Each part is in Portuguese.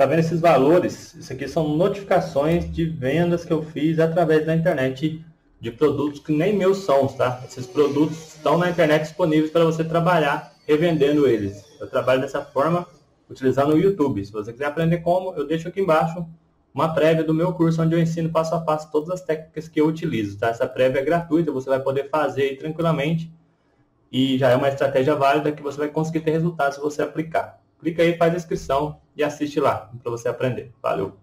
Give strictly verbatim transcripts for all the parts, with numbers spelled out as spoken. Tá vendo esses valores? Isso aqui são notificações de vendas que eu fiz através da internet de produtos que nem meus são, tá? Esses produtos estão na internet disponíveis para você trabalhar revendendo eles. Eu trabalho dessa forma utilizando o YouTube. Se você quiser aprender como, eu deixo aqui embaixo uma prévia do meu curso, onde eu ensino passo a passo todas as técnicas que eu utilizo, tá? Essa prévia é gratuita, você vai poder fazer aí tranquilamente e já é uma estratégia válida que você vai conseguir ter resultados se você aplicar. Clica aí, faz a inscrição e assiste lá para você aprender. Valeu!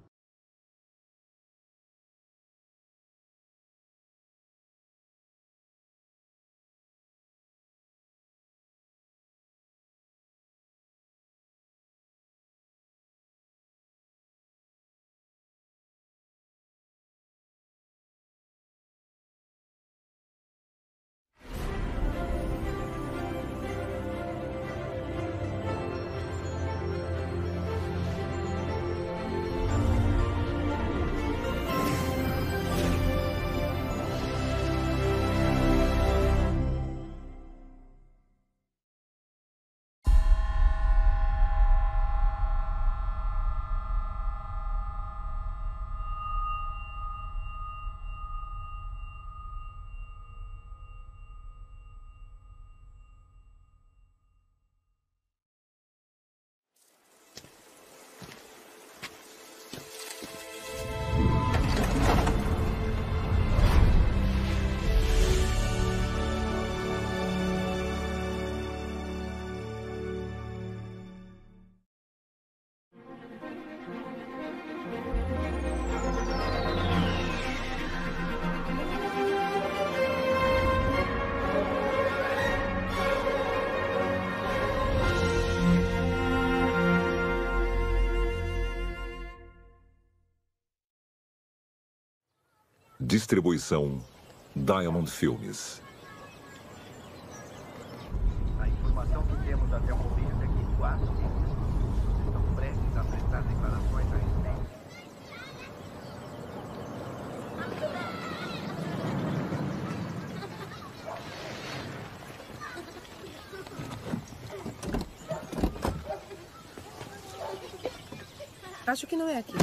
Distribuição Diamond Filmes. A informação que temos até o momento é que quatro cientistas estão prestes a prestar declarações a respeito. Acho que não é aqui.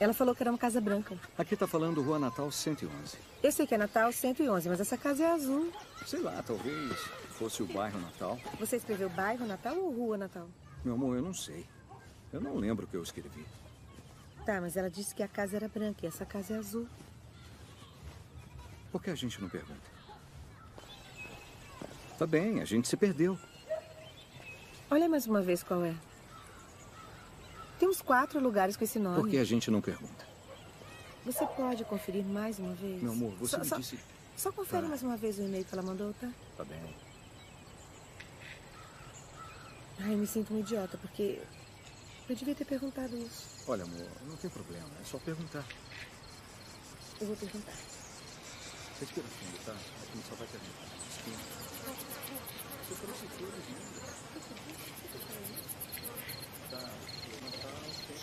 Ela falou que era uma casa branca. Aqui tá falando Rua Natal cento e onze. Eu sei que é Natal cento e onze, mas essa casa é azul. Sei lá, talvez fosse o bairro Natal. Você escreveu bairro Natal ou Rua Natal? Meu amor, eu não sei. Eu não lembro o que eu escrevi. Tá, mas ela disse que a casa era branca e essa casa é azul. Por que a gente não pergunta? Tá bem, a gente se perdeu. Olha mais uma vez qual é. Tem uns quatro lugares com esse nome. Por que a gente não pergunta? Você pode conferir mais uma vez? Meu amor, você só, me só, disse... Só confere tá. mais uma vez o e-mail que ela mandou, tá? Tá bem. Ai, eu me sinto um idiota, porque... eu devia ter perguntado isso. Olha, amor, não tem problema. É só perguntar. Eu vou perguntar. Respira fundo, tá? A gente só vai perguntar. Respira. Você trouxe tudo, né? Tá... O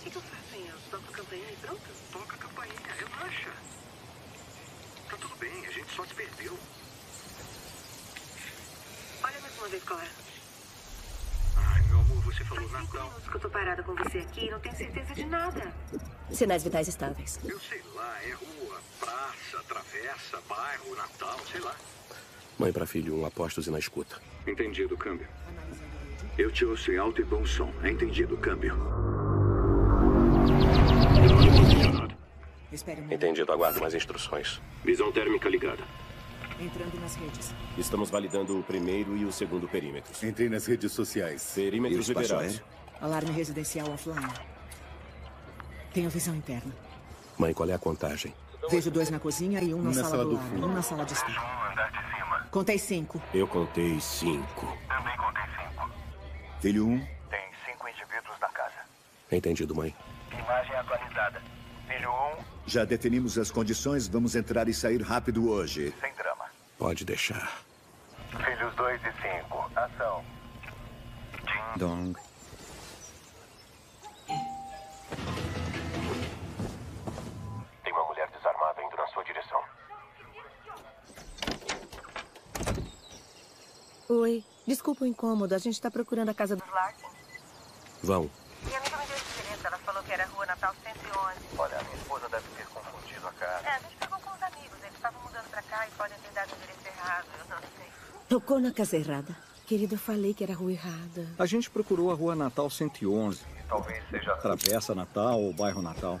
que, que eu faço, hein? Eu toco a campainha e pronto? Toca a campainha, relaxa. Tá tudo bem, a gente só se perdeu. Olha mais uma vez qual é. Ai, meu amor, você falou Natal. Faz cinco minutos que eu tô parada com você aqui e não tenho certeza de nada. Sinais vitais estáveis. Eu sei lá, é rua, praça, travessa, bairro, Natal, sei lá. Mãe para filho, um apostos e na escuta. Entendido, câmbio. Eu te ouço em alto e bom som. Entendido, câmbio. Entendido, aguardo mais instruções. Visão térmica ligada. Entrando nas redes. Estamos validando o primeiro e o segundo perímetros. Entrei nas redes sociais. Perímetros liberados. Alarme residencial offline. Tenho visão interna. Mãe, qual é a contagem? Vejo dois na cozinha e um na, na sala, sala do, do fundo. Um na sala de estar. Andar de cima. Contei cinco. Eu contei cinco. Também contei cinco. Filho um. Tem cinco indivíduos na casa. Entendido, mãe. Imagem atualizada. Filho um. Já definimos as condições, vamos entrar e sair rápido hoje. Sem drama. Pode deixar. Filhos dois e cinco, ação. Ding dong. Tem uma mulher Oi, desculpa o incômodo, a gente tá procurando a casa dos Larsen. Vão. Minha amiga me deu esse endereço, ela falou que era rua Natal cento e onze. Olha, a minha esposa deve ter confundido a casa. É, a gente pegou com os amigos, eles estavam mudando pra cá e podem ter dado o endereço errado, eu não sei. Tocou na casa errada. Querido, eu falei que era a rua errada. A gente procurou a rua Natal cento e onze. Talvez seja Travessa Natal ou Bairro Natal.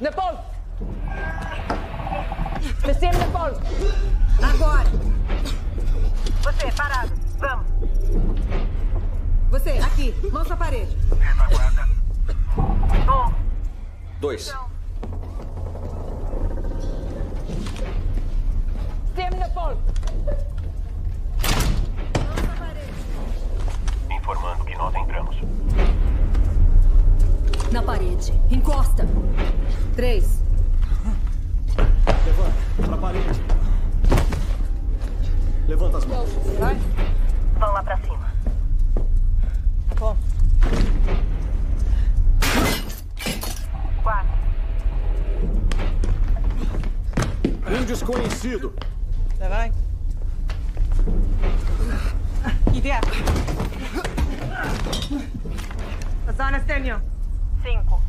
Nepal! Descendo, Nepal! Agora! Você, parado. Vamos. Você, aqui. Mãos na parede. Retaguarda. Um. Dois. Descendo, Nepal! Mãos na parede. Informando que nós entramos. Na parede. Encosta. Três. Levanta, pra parede. Levanta as mãos. Vai. Vão lá pra cima. Bom. Quatro. Um desconhecido. Vai. Ideia. Passando, Stênio. Cinco.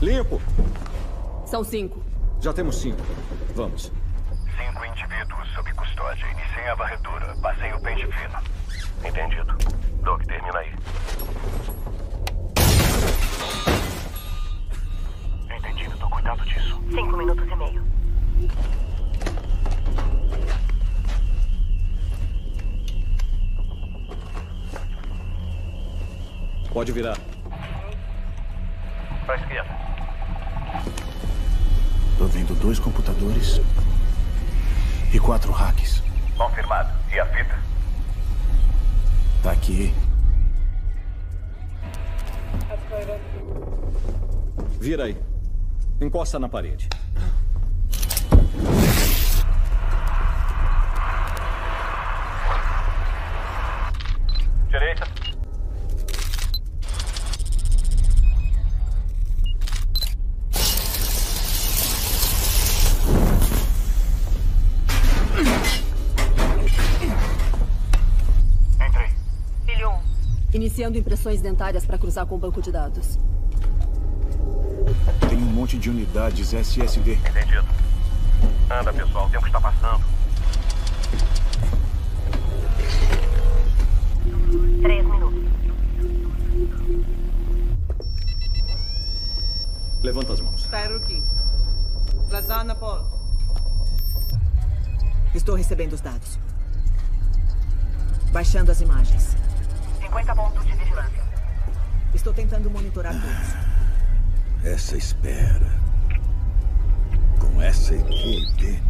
Limpo. São cinco. Já temos cinco. Vamos. Cinco indivíduos sob custódia. Iniciei a varredura. Passei o pente fino. Entendido. Doc, termina aí. Entendido. Tô cuidando disso. Cinco minutos e meio. Pode virar. Pra esquerda. Tô vendo dois computadores e quatro hacks. Confirmado. E a fita? Tá aqui. Vira aí. Encosta na parede. Direita. Iniciando impressões dentárias para cruzar com o banco de dados. Tem um monte de unidades S S D. Entendido. Anda, pessoal, o tempo está passando. Três minutos. Levanta as mãos. Estou recebendo os dados. Baixando as imagens. cinquenta pontos de vigilância. Estou tentando monitorar todos. Ah, essa espera. Com essa equipe.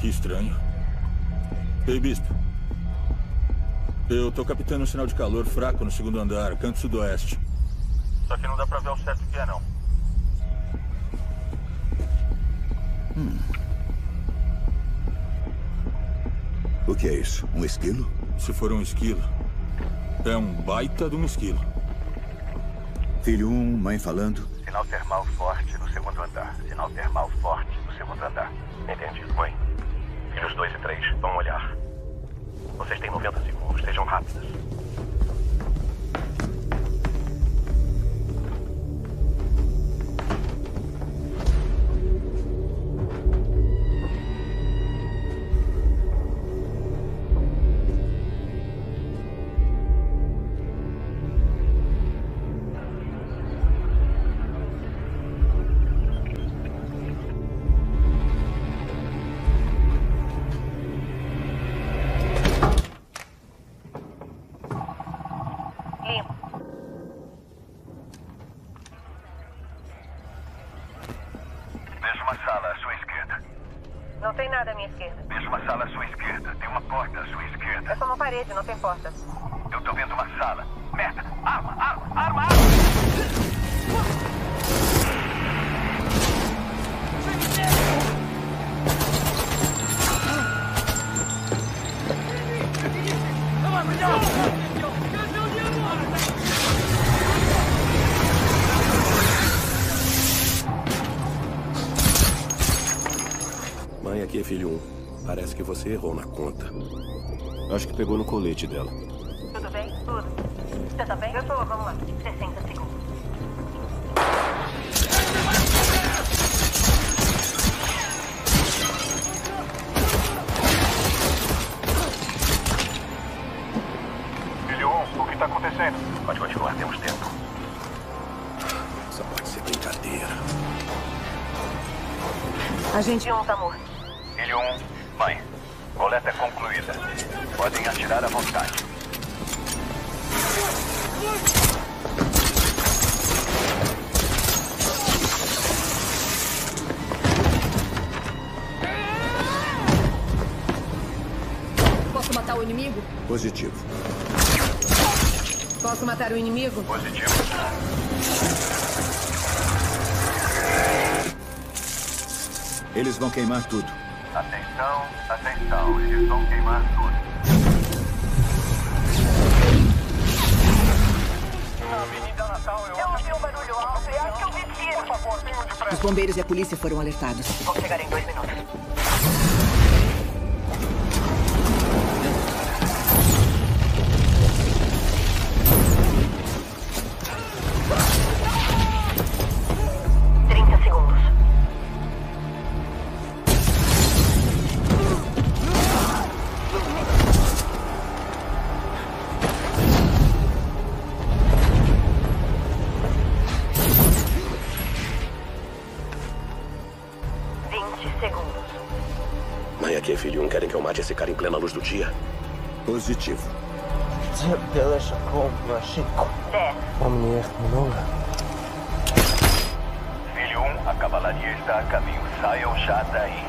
Que estranho. Ei, Bispo. Eu tô captando um sinal de calor fraco no segundo andar, canto sudoeste. Só que não dá pra ver o certo que é, não. Hum. O que é isso? Um esquilo? Se for um esquilo, é um baita de um esquilo. Filho um, mãe falando. Sinal termal forte no segundo andar. Sinal termal forte no segundo andar. Entendido, mãe. Filhos dois e três, vão olhar. Vocês têm noventa segundos, sejam rápidas. Não tem porta. Eu tô vendo uma sala. Merda! Arma! Arma! Arma! Arma! aqui, filho um. Parece que você errou na conta. Acho que pegou no colete dela. Tudo bem? Tudo. Você tá bem? Eu tô, vamos lá. sessenta segundos. Filho um, o que tá acontecendo? Pode continuar, temos tempo. Só pode ser brincadeira. A gente um tá morto. Filho um, mãe. Coleta concluída. Podem atirar à vontade. Posso matar o inimigo? Positivo. Posso matar o inimigo? Positivo. Eles vão queimar tudo. Atenção, atenção, eles vão queimar tudo. Eu ouvi um barulho alto e acho que eu vi tiro. Por favor, venham depressa. Os bombeiros e a polícia foram alertados. Vão chegar em dois minutos. trinta segundos. Querem que eu mate esse cara em plena luz do dia? Positivo. Filho um, a cavalaria está a caminho. Saiam já daí.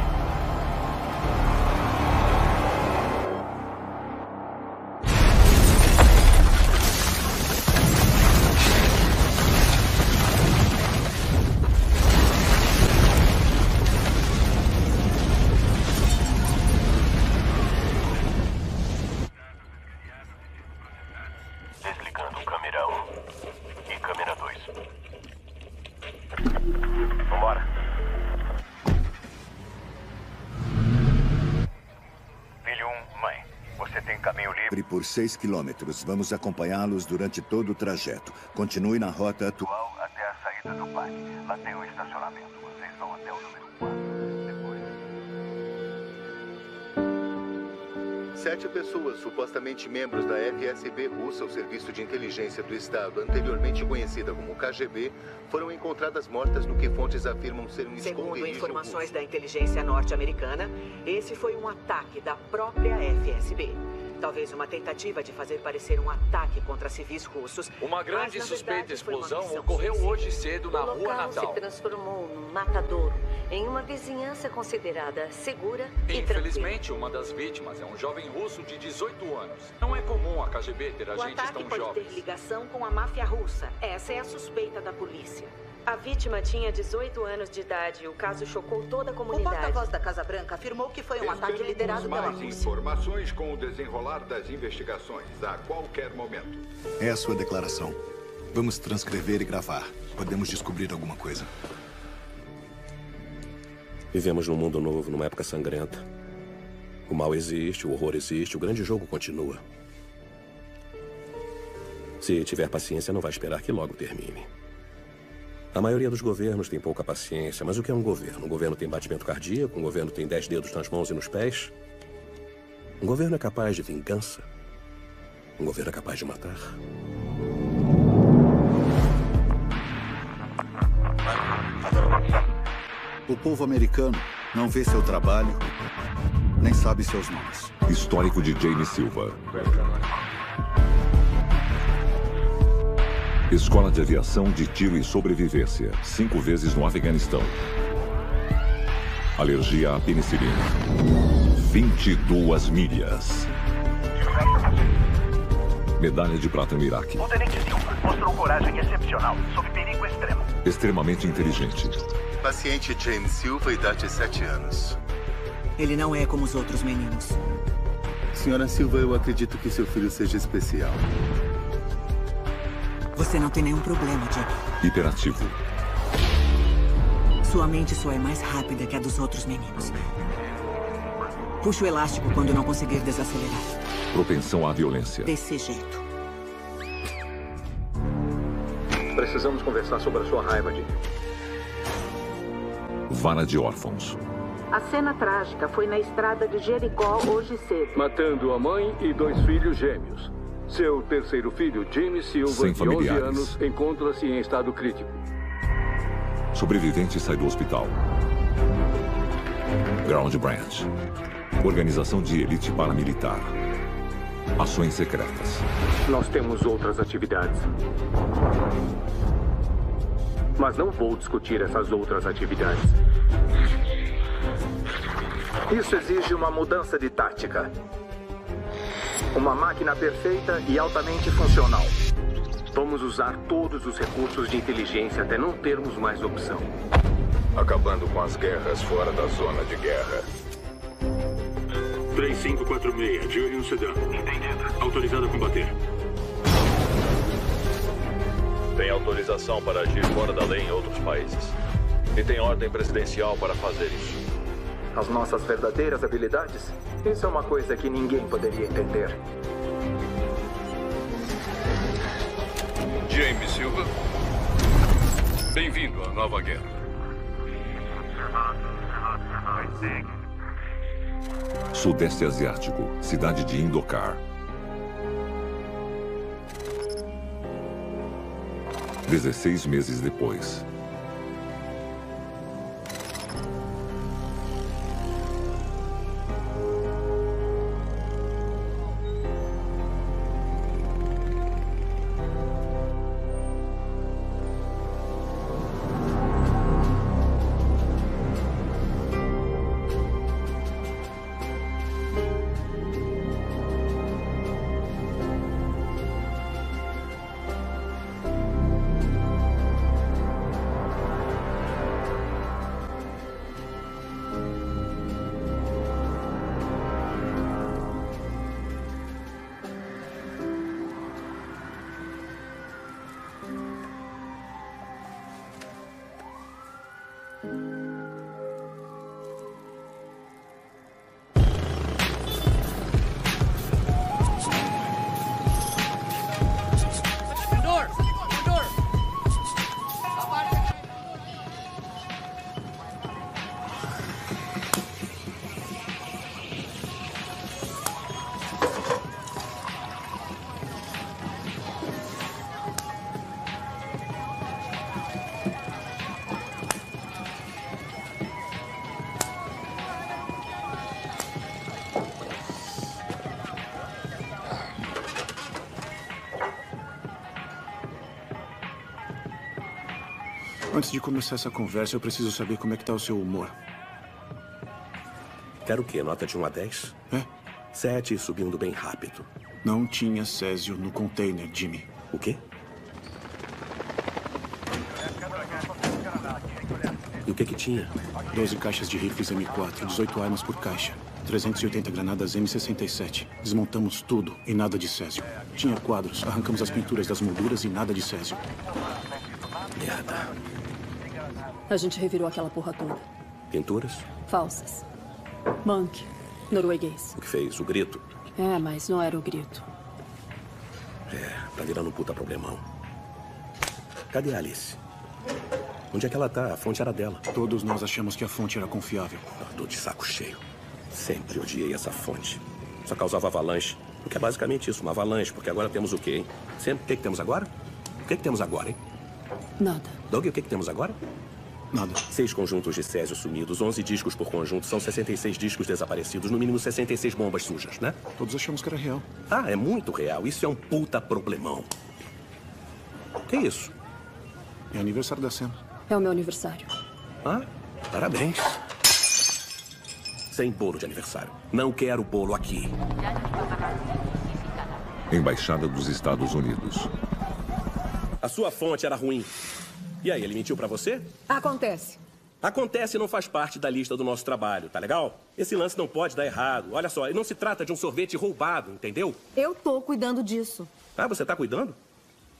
Por seis quilômetros. Vamos acompanhá-los durante todo o trajeto. Continue na rota atual até a saída do parque. Lá tem um estacionamento. Vocês vão até o número quatro. Depois... Sete pessoas, supostamente membros da F S B russa, o Serviço de Inteligência do Estado, anteriormente conhecida como K G B, foram encontradas mortas no que fontes afirmam ser um esconderijo russo. Segundo informações da inteligência norte-americana, esse foi um ataque da própria F S B. Talvez uma tentativa de fazer parecer um ataque contra civis russos. Uma grande mas, suspeita verdade, explosão ocorreu suicida. Hoje cedo na Rua Natal. O local se transformou num matadouro, em uma vizinhança considerada segura e Infelizmente, tranquila. Uma das vítimas é um jovem russo de dezoito anos. Não é comum a K G B ter agentes tão jovens. O ataque pode ter ligação com a máfia russa. Essa é a suspeita da polícia. A vítima tinha dezoito anos de idade e o caso chocou toda a comunidade. O porta-voz da Casa Branca afirmou que foi um ataque liderado pela Rússia. Mais informações com o desenrolar das investigações a qualquer momento. É a sua declaração. Vamos transcrever e gravar. Podemos descobrir alguma coisa. Vivemos num mundo novo, numa época sangrenta. O mal existe, o horror existe, o grande jogo continua. Se tiver paciência, não vai esperar que logo termine. A maioria dos governos tem pouca paciência, mas o que é um governo? Um governo tem batimento cardíaco, um governo tem dez dedos nas mãos e nos pés. Um governo é capaz de vingança. Um governo é capaz de matar. O povo americano não vê seu trabalho, nem sabe seus nomes. Histórico de Jane Silva. Escola de Aviação de Tiro e Sobrevivência, cinco vezes no Afeganistão. Alergia à penicilina. vinte e duas milhas. Medalha de prata no Iraque. O Tenente Silva mostrou coragem excepcional, sob perigo extremo. Extremamente inteligente. Paciente James Silva, idade de sete anos. Ele não é como os outros meninos. Senhora Silva, eu acredito que seu filho seja especial. Você não tem nenhum problema, Jack. Hiperativo. Sua mente só é mais rápida que a dos outros meninos. Puxe o elástico quando não conseguir desacelerar. Propensão à violência. Desse jeito. Precisamos conversar sobre a sua raiva, Dick. Vara de órfãos. A cena trágica foi na estrada de Jericó hoje cedo. Matando a mãe e dois filhos gêmeos. Seu terceiro filho, Jimmy Silva, de onze anos, encontra-se em estado crítico. Sobrevivente sai do hospital. Ground Branch. Organização de elite paramilitar. Ações secretas. Nós temos outras atividades. Mas não vou discutir essas outras atividades. Isso exige uma mudança de tática. Uma máquina perfeita e altamente funcional. Vamos usar todos os recursos de inteligência até não termos mais opção. Acabando com as guerras fora da zona de guerra. três cinco quatro seis, de olho no sedã. Entendido. Autorizado a combater. Tem autorização para agir fora da lei em outros países. E tem ordem presidencial para fazer isso. As nossas verdadeiras habilidades? Isso é uma coisa que ninguém poderia entender. James Silva, bem-vindo à nova guerra. Sudeste Asiático, cidade de Indokar. dezesseis meses depois. Antes de começar essa conversa, eu preciso saber como é que tá o seu humor. Quero o quê? Nota de um a dez? É? sete, subindo bem rápido. Não tinha Césio no container, Jimmy. O quê? E o que que tinha? doze caixas de rifles M quatro, dezoito armas por caixa, trezentas e oitenta granadas M sessenta e sete. Desmontamos tudo e nada de Césio. Tinha quadros, arrancamos as pinturas das molduras e nada de Césio. Merda. A gente revirou aquela porra toda. Pinturas? Falsas. Monk, norueguês. O que fez? O grito? É, mas não era o grito. É, tá virando um puta problemão. Cadê a Alice? Onde é que ela tá? A fonte era dela. Todos nós achamos que a fonte era confiável. Eu tô de saco cheio. Sempre odiei essa fonte. Só causava avalanche. O que é basicamente isso, uma avalanche. Porque agora temos o quê, hein? Sempre. O que que temos agora? O que que temos agora, hein? Nada. Doug, o que que temos agora? Nada. Seis conjuntos de Césio sumidos, onze discos por conjunto, são sessenta e seis discos desaparecidos, no mínimo sessenta e seis bombas sujas, né? Todos achamos que era real. Ah, é muito real. Isso é um puta problemão. Que isso? É aniversário da Sam. É o meu aniversário. Ah, parabéns. Sem bolo de aniversário. Não quero bolo aqui. Embaixada dos Estados Unidos. A sua fonte era ruim. E aí, ele mentiu pra você? Acontece. Acontece não faz parte da lista do nosso trabalho, tá legal? Esse lance não pode dar errado. Olha só, não se trata de um sorvete roubado, entendeu? Eu tô cuidando disso. Ah, você tá cuidando?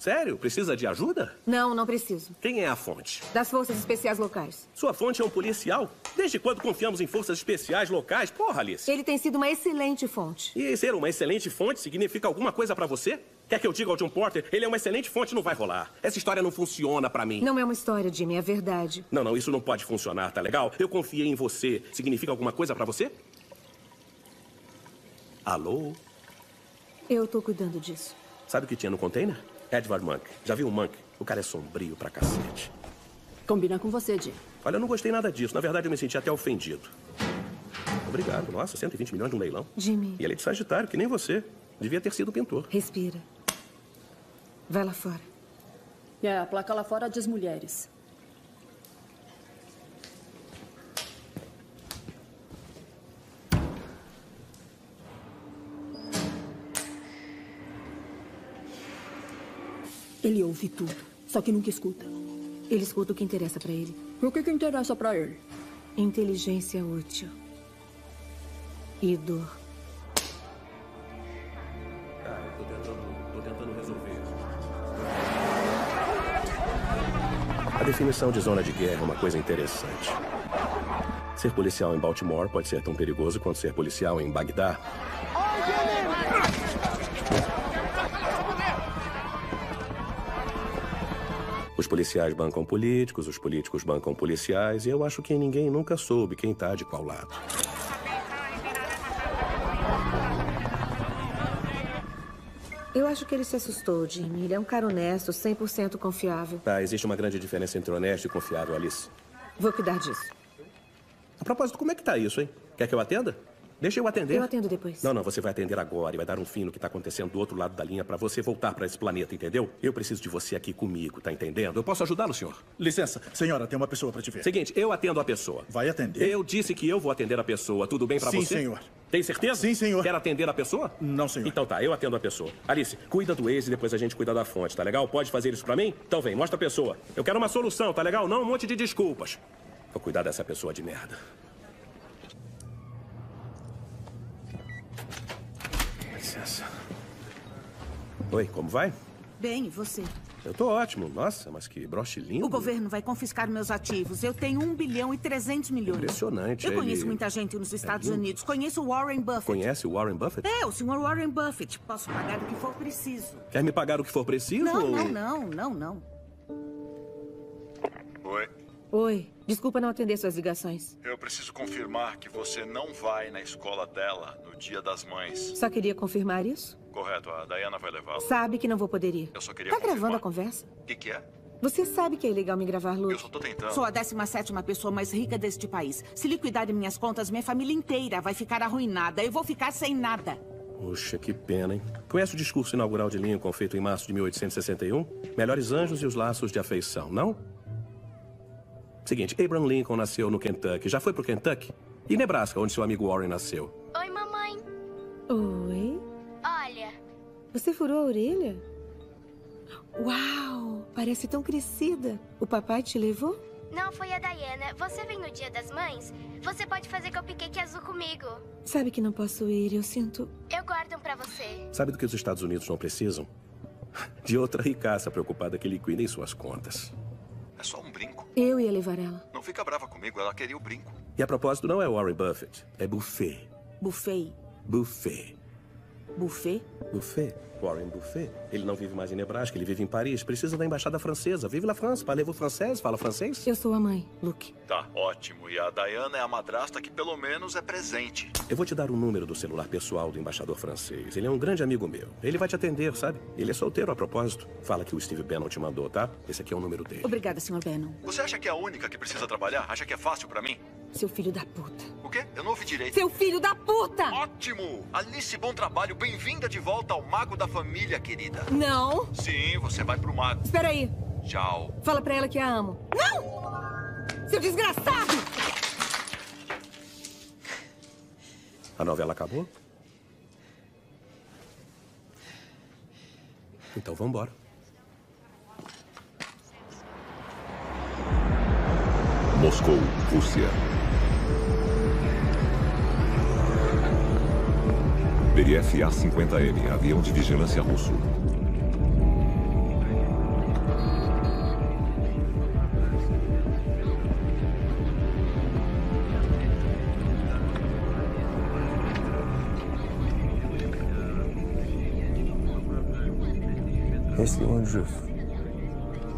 Sério? Precisa de ajuda? Não, não preciso. Quem é a fonte? Das forças especiais locais. Sua fonte é um policial? Desde quando confiamos em forças especiais locais? Porra, Alice. Ele tem sido uma excelente fonte. E ser uma excelente fonte significa alguma coisa pra você? Quer que eu diga ao John Porter? Ele é uma excelente fonte, não vai rolar. Essa história não funciona pra mim. Não é uma história, Jimmy, é verdade. Não, não, isso não pode funcionar, tá legal? Eu confiei em você. Significa alguma coisa pra você? Alô? Eu tô cuidando disso. Sabe o que tinha no container? Edward Monk. Já viu o Monk? O cara é sombrio pra cacete. Combina com você, Jim. Olha, eu não gostei nada disso. Na verdade, eu me senti até ofendido. Obrigado. Nossa, cento e vinte milhões de um leilão. Jimmy. E ele é de Sagitário, que nem você. Devia ter sido pintor. Respira. Vai lá fora. É, a placa lá fora diz mulheres. Ele ouve tudo, só que nunca escuta. Ele escuta o que interessa pra ele. E o que que interessa pra ele? Inteligência útil. E dor. Ah, eu tô tentando, tô tentando resolver. A definição de zona de guerra é uma coisa interessante. Ser policial em Baltimore pode ser tão perigoso quanto ser policial em Bagdá. Os policiais bancam políticos, os políticos bancam policiais, e eu acho que ninguém nunca soube quem tá de qual lado. Eu acho que ele se assustou, Jimmy. Ele é um cara honesto, cem por cento confiável. Ah, existe uma grande diferença entre honesto e confiável, Alice. Vou cuidar disso. A propósito, como é que tá isso, hein? Quer que eu atenda? Deixa eu atender. Eu atendo depois. Não, não, você vai atender agora e vai dar um fim no que está acontecendo do outro lado da linha para você voltar para esse planeta, entendeu? Eu preciso de você aqui comigo, tá entendendo? Eu posso ajudá-lo, senhor? Licença, senhora, tem uma pessoa para te ver. Seguinte, eu atendo a pessoa. Vai atender. Eu disse que eu vou atender a pessoa, tudo bem para você? Sim, senhor. Tem certeza? Sim, senhor. Quer atender a pessoa? Não, senhor. Então tá, eu atendo a pessoa. Alice, cuida do ex e depois a gente cuida da fonte, tá legal? Pode fazer isso para mim? Então vem, mostra a pessoa. Eu quero uma solução, tá legal? Não um monte de desculpas. Vou cuidar dessa pessoa de merda. Oi, como vai? Bem, e você? Eu tô ótimo. Nossa, mas que broche lindo. O governo vai confiscar meus ativos. Eu tenho um bilhão e trezentos milhões. Impressionante. Eu ele... conheço muita gente nos Estados é Unidos. Conheço o Warren Buffett. Conhece o Warren Buffett? É, o senhor Warren Buffett. Posso pagar o que for preciso. Quer me pagar o que for preciso? Não, ou... não, não, não, não. Oi. Oi. Desculpa não atender suas ligações. Eu preciso confirmar que você não vai na escola dela no Dia das Mães. Só queria confirmar isso? Correto, a Diana vai levá-la. Sabe que não vou poder ir. Eu só queria confirmar. Tá gravando a conversa? O que que é? Você sabe que é ilegal me gravar, Lu? Eu só tô tentando. Sou a décima sétima pessoa mais rica deste país. Se liquidarem minhas contas, minha família inteira vai ficar arruinada. Eu vou ficar sem nada. Poxa, que pena, hein? Conhece o discurso inaugural de Lincoln feito em março de mil oitocentos e sessenta e um? Melhores anjos e os laços de afeição, não? Seguinte, Abraham Lincoln nasceu no Kentucky. Já foi pro Kentucky? E Nebraska, onde seu amigo Warren nasceu. Oi, mamãe. Oi. Olha. Você furou a orelha? Uau, parece tão crescida. O papai te levou? Não, foi a Diana. Você vem no Dia das Mães? Você pode fazer cupcake azul comigo. Sabe que não posso ir, eu sinto... Eu guardo um pra você. Sabe do que os Estados Unidos não precisam? De outra ricaça preocupada que liquida em suas contas. É só um brinco. Eu ia levar ela. Não fica brava comigo, ela queria o brinco. E a propósito, não é Warren Buffett, é Buffet. Buffet? Buffet. Buffet? Buffet. Warren Buffet. Ele não vive mais em Nebraska, ele vive em Paris. Precisa da embaixada francesa. Vive na França, parlez-vous français, fala francês. Eu sou a mãe, Luke. Tá, ótimo. E a Diana é a madrasta que pelo menos é presente. Eu vou te dar o número do celular pessoal do embaixador francês. Ele é um grande amigo meu. Ele vai te atender, sabe? Ele é solteiro a propósito. Fala que o Steve Bannon te mandou, tá? Esse aqui é o número dele. Obrigada, senhor Bannon. Você acha que é a única que precisa trabalhar? Acha que é fácil pra mim? Seu filho da puta. O quê? Eu não ouvi direito. Seu filho da puta! Ótimo! Alice, bom trabalho. Bem-vinda de volta ao Mago da Família, querida. Não. Sim, você vai pro mago. Espera aí. Tchau. Fala pra ela que a amo. Não! Seu desgraçado! A novela acabou? Então vambora. Moscou, Rússia. B F A cinquenta M, avião de vigilância russo. если он жив?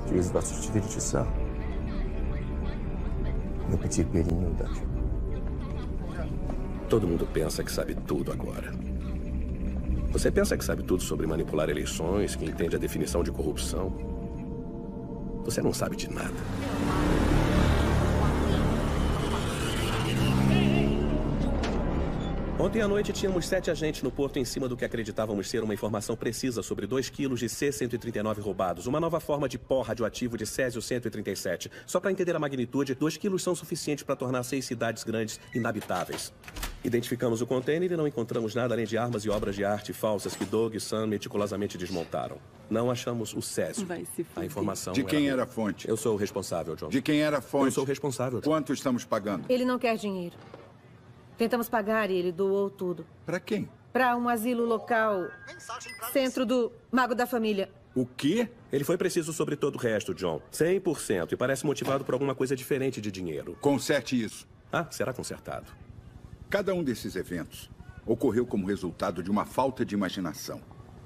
Через двадцать четыре часа мы потерпели неудачу. Todo mundo pensa que sabe tudo agora. Você pensa que sabe tudo sobre manipular eleições, que entende a definição de corrupção? Você não sabe de nada. Ontem à noite tínhamos sete agentes no porto em cima do que acreditávamos ser uma informação precisa sobre dois quilos de C cento e trinta e nove roubados, uma nova forma de pó radioativo de Césio cento e trinta e sete. Só para entender a magnitude, dois quilos são suficientes para tornar seis cidades grandes inabitáveis. Identificamos o contêiner e não encontramos nada além de armas e obras de arte falsas que Doug e Sam meticulosamente desmontaram. Não achamos o Césio. A informação de quem era a fonte? Eu sou o responsável, John. De quem era a fonte? Eu sou o responsável, John. Quanto estamos pagando? Ele não quer dinheiro. Tentamos pagar e ele doou tudo. Para quem? Para um asilo local, centro do Mago da Família. O quê? Ele foi preciso sobre todo o resto, John. cem por cento. E parece motivado por alguma coisa diferente de dinheiro. Conserte isso. Ah, será consertado. Cada um desses eventos ocorreu como resultado de uma falta de imaginação.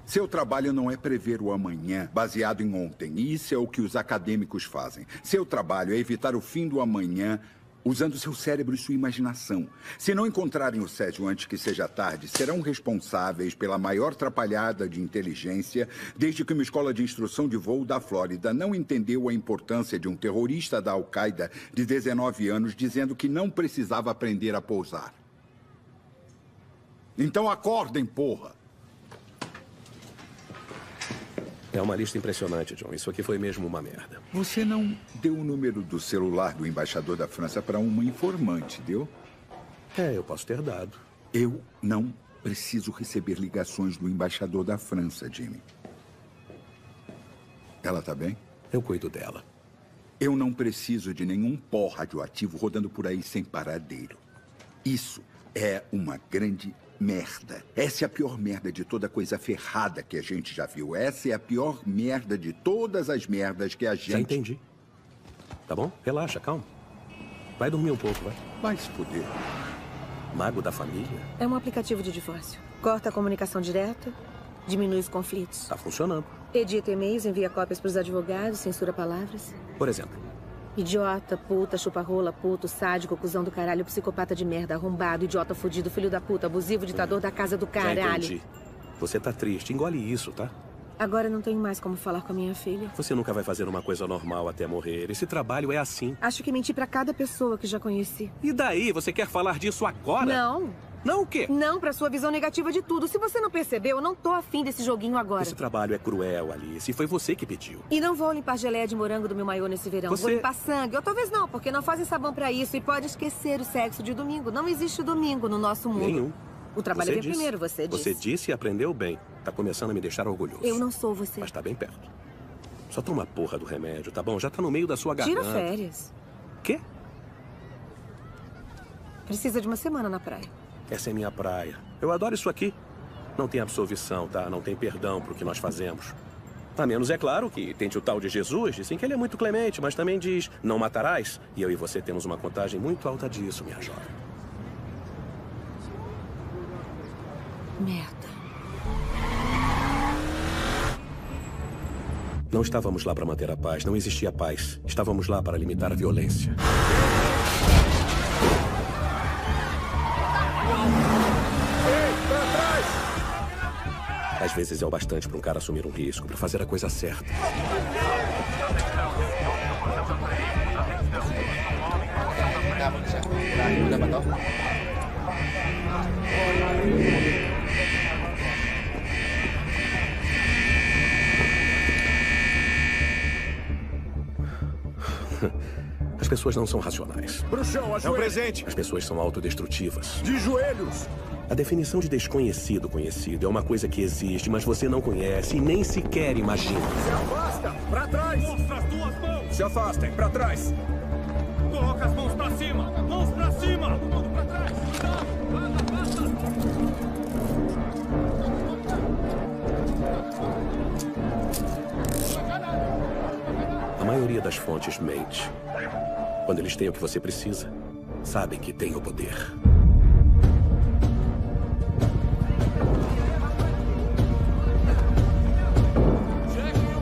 Seu trabalho não é prever o amanhã baseado em ontem. E isso é o que os acadêmicos fazem. Seu trabalho é evitar o fim do amanhã usando seu cérebro e sua imaginação. Se não encontrarem o Césio antes que seja tarde, serão responsáveis pela maior atrapalhada de inteligência desde que uma escola de instrução de voo da Flórida não entendeu a importância de um terrorista da Al-Qaeda de dezenove anos dizendo que não precisava aprender a pousar. Então acordem, porra! É uma lista impressionante, John. Isso aqui foi mesmo uma merda. Você não deu o número do celular do embaixador da França para uma informante, deu? É, eu posso ter dado. Eu não preciso receber ligações do embaixador da França, Jimmy. Ela tá bem? Eu cuido dela. Eu não preciso de nenhum pó radioativo rodando por aí sem paradeiro. Isso é uma grande merda. Essa é a pior merda de toda coisa ferrada que a gente já viu. Essa é a pior merda de todas as merdas que a gente... Já entendi. Tá bom? Relaxa, calma. Vai dormir um pouco, vai. Vai se fuder. Mago da Família? É um aplicativo de divórcio. Corta a comunicação direta, diminui os conflitos. Tá funcionando. Edita e-mails, envia cópias pros advogados, censura palavras. Por exemplo? Idiota, puta, chupa-rola, puto, sádico, cuzão do caralho, psicopata de merda, arrombado, idiota fudido, filho da puta, abusivo, ditador da casa do caralho. Já entendi. Você tá triste, engole isso, tá? Agora não tenho mais como falar com a minha filha. Você nunca vai fazer uma coisa normal até morrer. Esse trabalho é assim. Acho que menti pra cada pessoa que já conheci. E daí? Você quer falar disso agora? Não. Não o quê? Não, pra sua visão negativa de tudo. Se você não percebeu, eu não tô afim desse joguinho agora. Esse trabalho é cruel, Alice. Foi você que pediu. E não vou limpar geleia de morango do meu maiô nesse verão. Você... Vou limpar sangue. Ou talvez não, porque não fazem sabão pra isso. E pode esquecer o sexo de domingo. Não existe domingo no nosso mundo. Nenhum. O trabalho vem primeiro, você disse. Você disse e aprendeu bem. Tá começando a me deixar orgulhoso. Eu não sou você. Mas tá bem perto. Só toma a porra do remédio, tá bom? Já tá no meio da sua garganta. Tira férias. Quê? Precisa de uma semana na praia. Essa é minha praia. Eu adoro isso aqui. Não tem absolvição, tá? Não tem perdão pro que nós fazemos. A menos, é claro, que tente o tal de Jesus. Dizem que ele é muito clemente, mas também diz, não matarás. E eu e você temos uma contagem muito alta disso, minha jovem. Merda. Não estávamos lá para manter a paz. Não existia paz. Estávamos lá para limitar a violência. Às vezes é o bastante para um cara assumir um risco, para fazer a coisa certa. As pessoas não são racionais. Pro chão, é um presente. As pessoas são autodestrutivas. De joelhos! A definição de desconhecido conhecido é uma coisa que existe, mas você não conhece e nem sequer imagina. Se afasta! Pra trás! Mostra as tuas mãos! Se afastem! Pra trás! Coloca as mãos pra cima! Mãos pra cima! Todo mundo pra trás! Não! Anda, basta! A maioria das fontes mente. Quando eles têm o que você precisa, sabem que têm o poder. Check your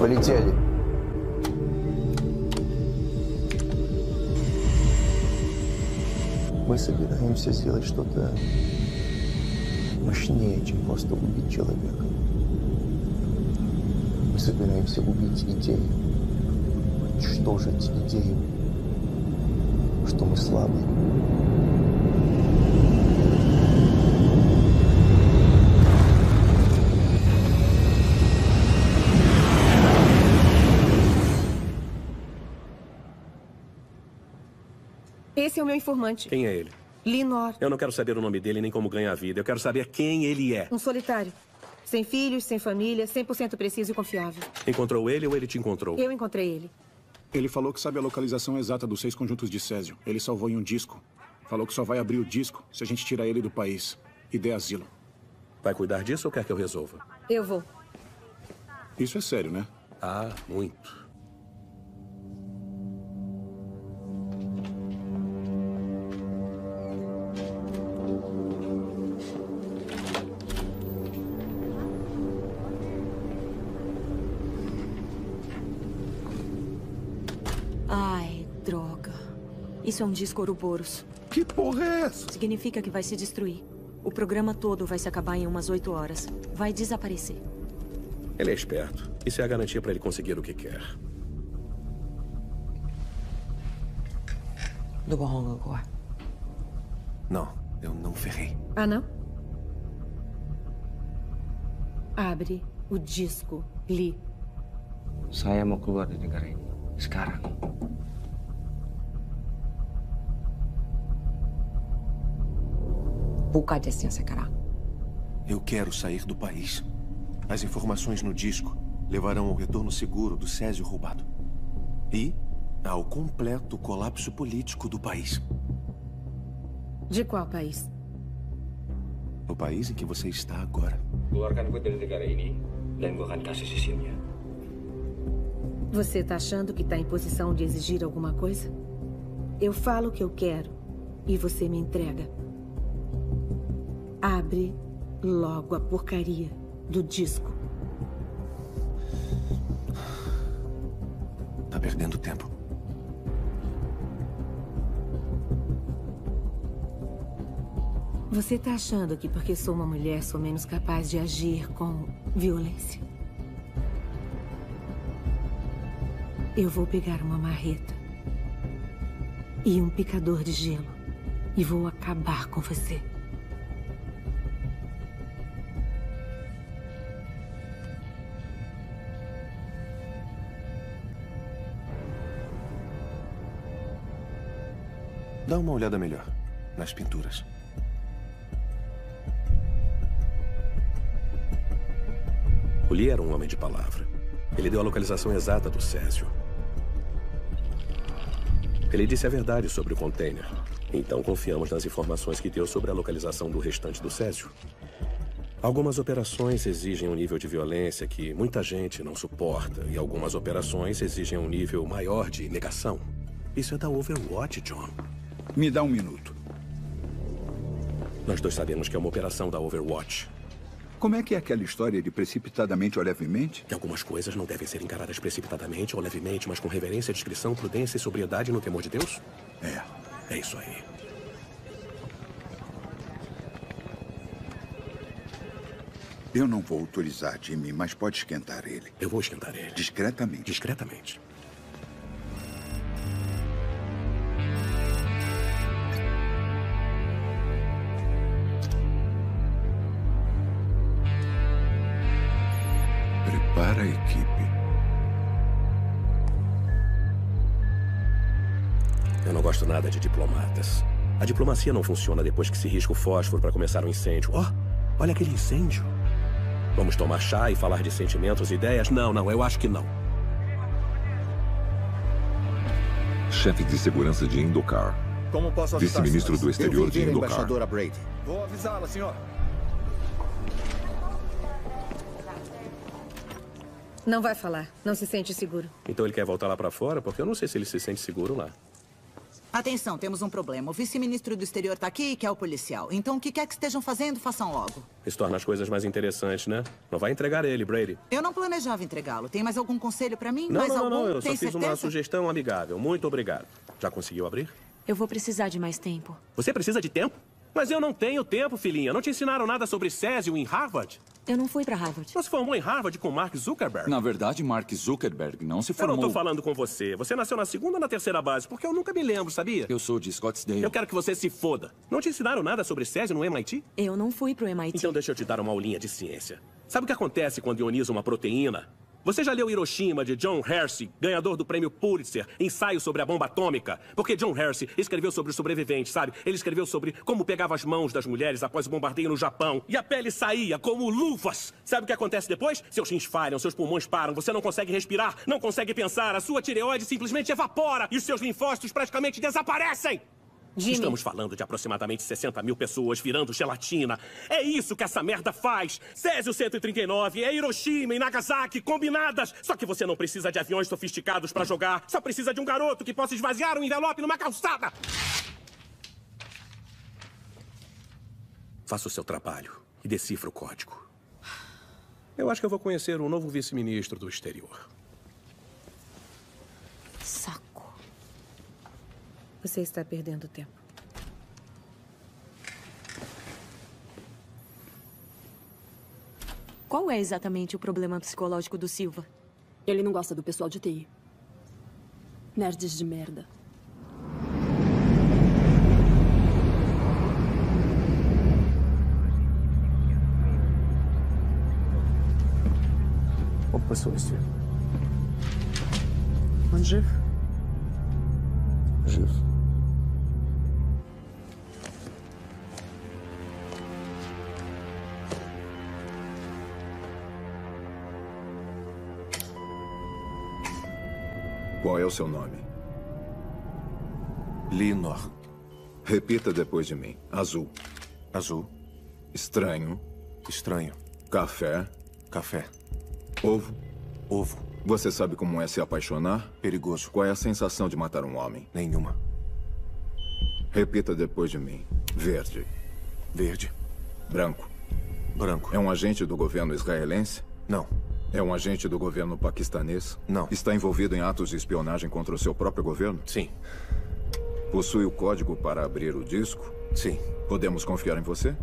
Полетели. Мы собираемся сделать что-то мощнее, чем просто убить человека. Мы собираемся убить идею, уничтожить идею, что мы слабы. Esse é o meu informante. Quem é ele? Linor. Eu não quero saber o nome dele nem como ganha a vida. Eu quero saber quem ele é. Um solitário. Sem filhos, sem família, cem por cento preciso e confiável. Encontrou ele ou ele te encontrou? Eu encontrei ele. Ele falou que sabe a localização exata dos seis conjuntos de Césio. Ele salvou em um disco. Falou que só vai abrir o disco se a gente tirar ele do país e der asilo. Vai cuidar disso ou quer que eu resolva? Eu vou. Isso é sério, né? Ah, muito. Isso é um disco Ouroboros. Que porra é essa? Significa que vai se destruir. O programa todo vai se acabar em umas oito horas. Vai desaparecer. Ele é esperto. Isso é a garantia para ele conseguir o que quer. Do borrão agora. Não, eu não ferrei. Ah, não? Abre o disco, Lee. Saya mau keluar dari negara ini. Sekarang. Eu quero sair do país. As informações no disco levarão ao retorno seguro do Césio roubado. E ao completo colapso político do país. De qual país? O país em que você está agora. Você está achando que está em posição de exigir alguma coisa? Eu falo o que eu quero e você me entrega. Abre logo a porcaria do disco. Tá perdendo tempo. Você tá achando que porque sou uma mulher sou menos capaz de agir com violência? Eu vou pegar uma marreta e um picador de gelo e vou acabar com você. Dá uma olhada melhor nas pinturas. O Lee era um homem de palavra. Ele deu a localização exata do Césio. Ele disse a verdade sobre o container. Então confiamos nas informações que deu sobre a localização do restante do Césio. Algumas operações exigem um nível de violência que muita gente não suporta. E algumas operações exigem um nível maior de negação. Isso é da Overwatch, John. Me dá um minuto. Nós dois sabemos que é uma operação da Overwatch. Como é que é aquela história de precipitadamente ou levemente? Que algumas coisas não devem ser encaradas precipitadamente ou levemente, mas com reverência, discrição, prudência e sobriedade no temor de Deus? É. É isso aí. Eu não vou autorizar, Jimmy, mas pode esquentar ele. Eu vou esquentar ele. Discretamente. Discretamente. Para a equipe. Eu não gosto nada de diplomatas. A diplomacia não funciona depois que se risca o fósforo para começar um incêndio. Oh, olha aquele incêndio. Vamos tomar chá e falar de sentimentos e ideias? Não, não, eu acho que não. Chefe de segurança de Indocar. Como posso avisar? Vice-ministro do exterior de Indocar. Embaixadora Brady. Vou avisá-la, senhor. Não vai falar. Não se sente seguro. Então ele quer voltar lá pra fora? Porque eu não sei se ele se sente seguro lá. Atenção, temos um problema. O vice-ministro do exterior está aqui e quer o policial. Então, o que quer que estejam fazendo, façam logo. Isso torna as coisas mais interessantes, né? Não vai entregar ele, Brady. Eu não planejava entregá-lo. Tem mais algum conselho para mim? Não, mais não, algum? não, não. Eu Tem só fiz certeza? uma sugestão amigável. Muito obrigado. Já conseguiu abrir? Eu vou precisar de mais tempo. Você precisa de tempo? Mas eu não tenho tempo, filhinha. Não te ensinaram nada sobre Césio em Harvard? Eu não fui pra Harvard. Você formou em Harvard com Mark Zuckerberg? Na verdade, Mark Zuckerberg não se formou... Eu não tô falando com você. Você nasceu na segunda ou na terceira base? Porque eu nunca me lembro, sabia? Eu sou de Scottsdale. Eu quero que você se foda. Não te ensinaram nada sobre Césio no M I T? Eu não fui pro M I T. Então deixa eu te dar uma aulinha de ciência. Sabe o que acontece quando ioniza uma proteína? Você já leu Hiroshima, de John Hersey, ganhador do prêmio Pulitzer, ensaio sobre a bomba atômica? Porque John Hersey escreveu sobre os sobreviventes, sabe? Ele escreveu sobre como pegava as mãos das mulheres após o bombardeio no Japão. E a pele saía como luvas. Sabe o que acontece depois? Seus rins falham, seus pulmões param, você não consegue respirar, não consegue pensar, a sua tireoide simplesmente evapora e os seus linfócitos praticamente desaparecem. Jimmy. Estamos falando de aproximadamente sessenta mil pessoas virando gelatina. É isso que essa merda faz. Césio cento e trinta e nove é Hiroshima e Nagasaki combinadas. Só que você não precisa de aviões sofisticados para jogar. Só precisa de um garoto que possa esvaziar um envelope numa calçada. Faça o seu trabalho e decifra o código. Eu acho que eu vou conhecer o novo vice-ministro do exterior. Saco. Você está perdendo tempo. Qual é exatamente o problema psicológico do Silva? Ele não gosta do pessoal de T I. Nerds de merda. O посольстве. Он жив? Жив. Qual é o seu nome? Linor. Repita depois de mim. Azul. Azul. Estranho. Estranho. Café. Café. Ovo. Ovo. Você sabe como é se apaixonar? Perigoso. Qual é a sensação de matar um homem? Nenhuma. Repita depois de mim. Verde. Verde. Branco. Branco. É um agente do governo israelense? Não. É um agente do governo paquistanês? Não. Está envolvido em atos de espionagem contra o seu próprio governo? Sim. Possui o código para abrir o disco? Sim. Podemos confiar em você?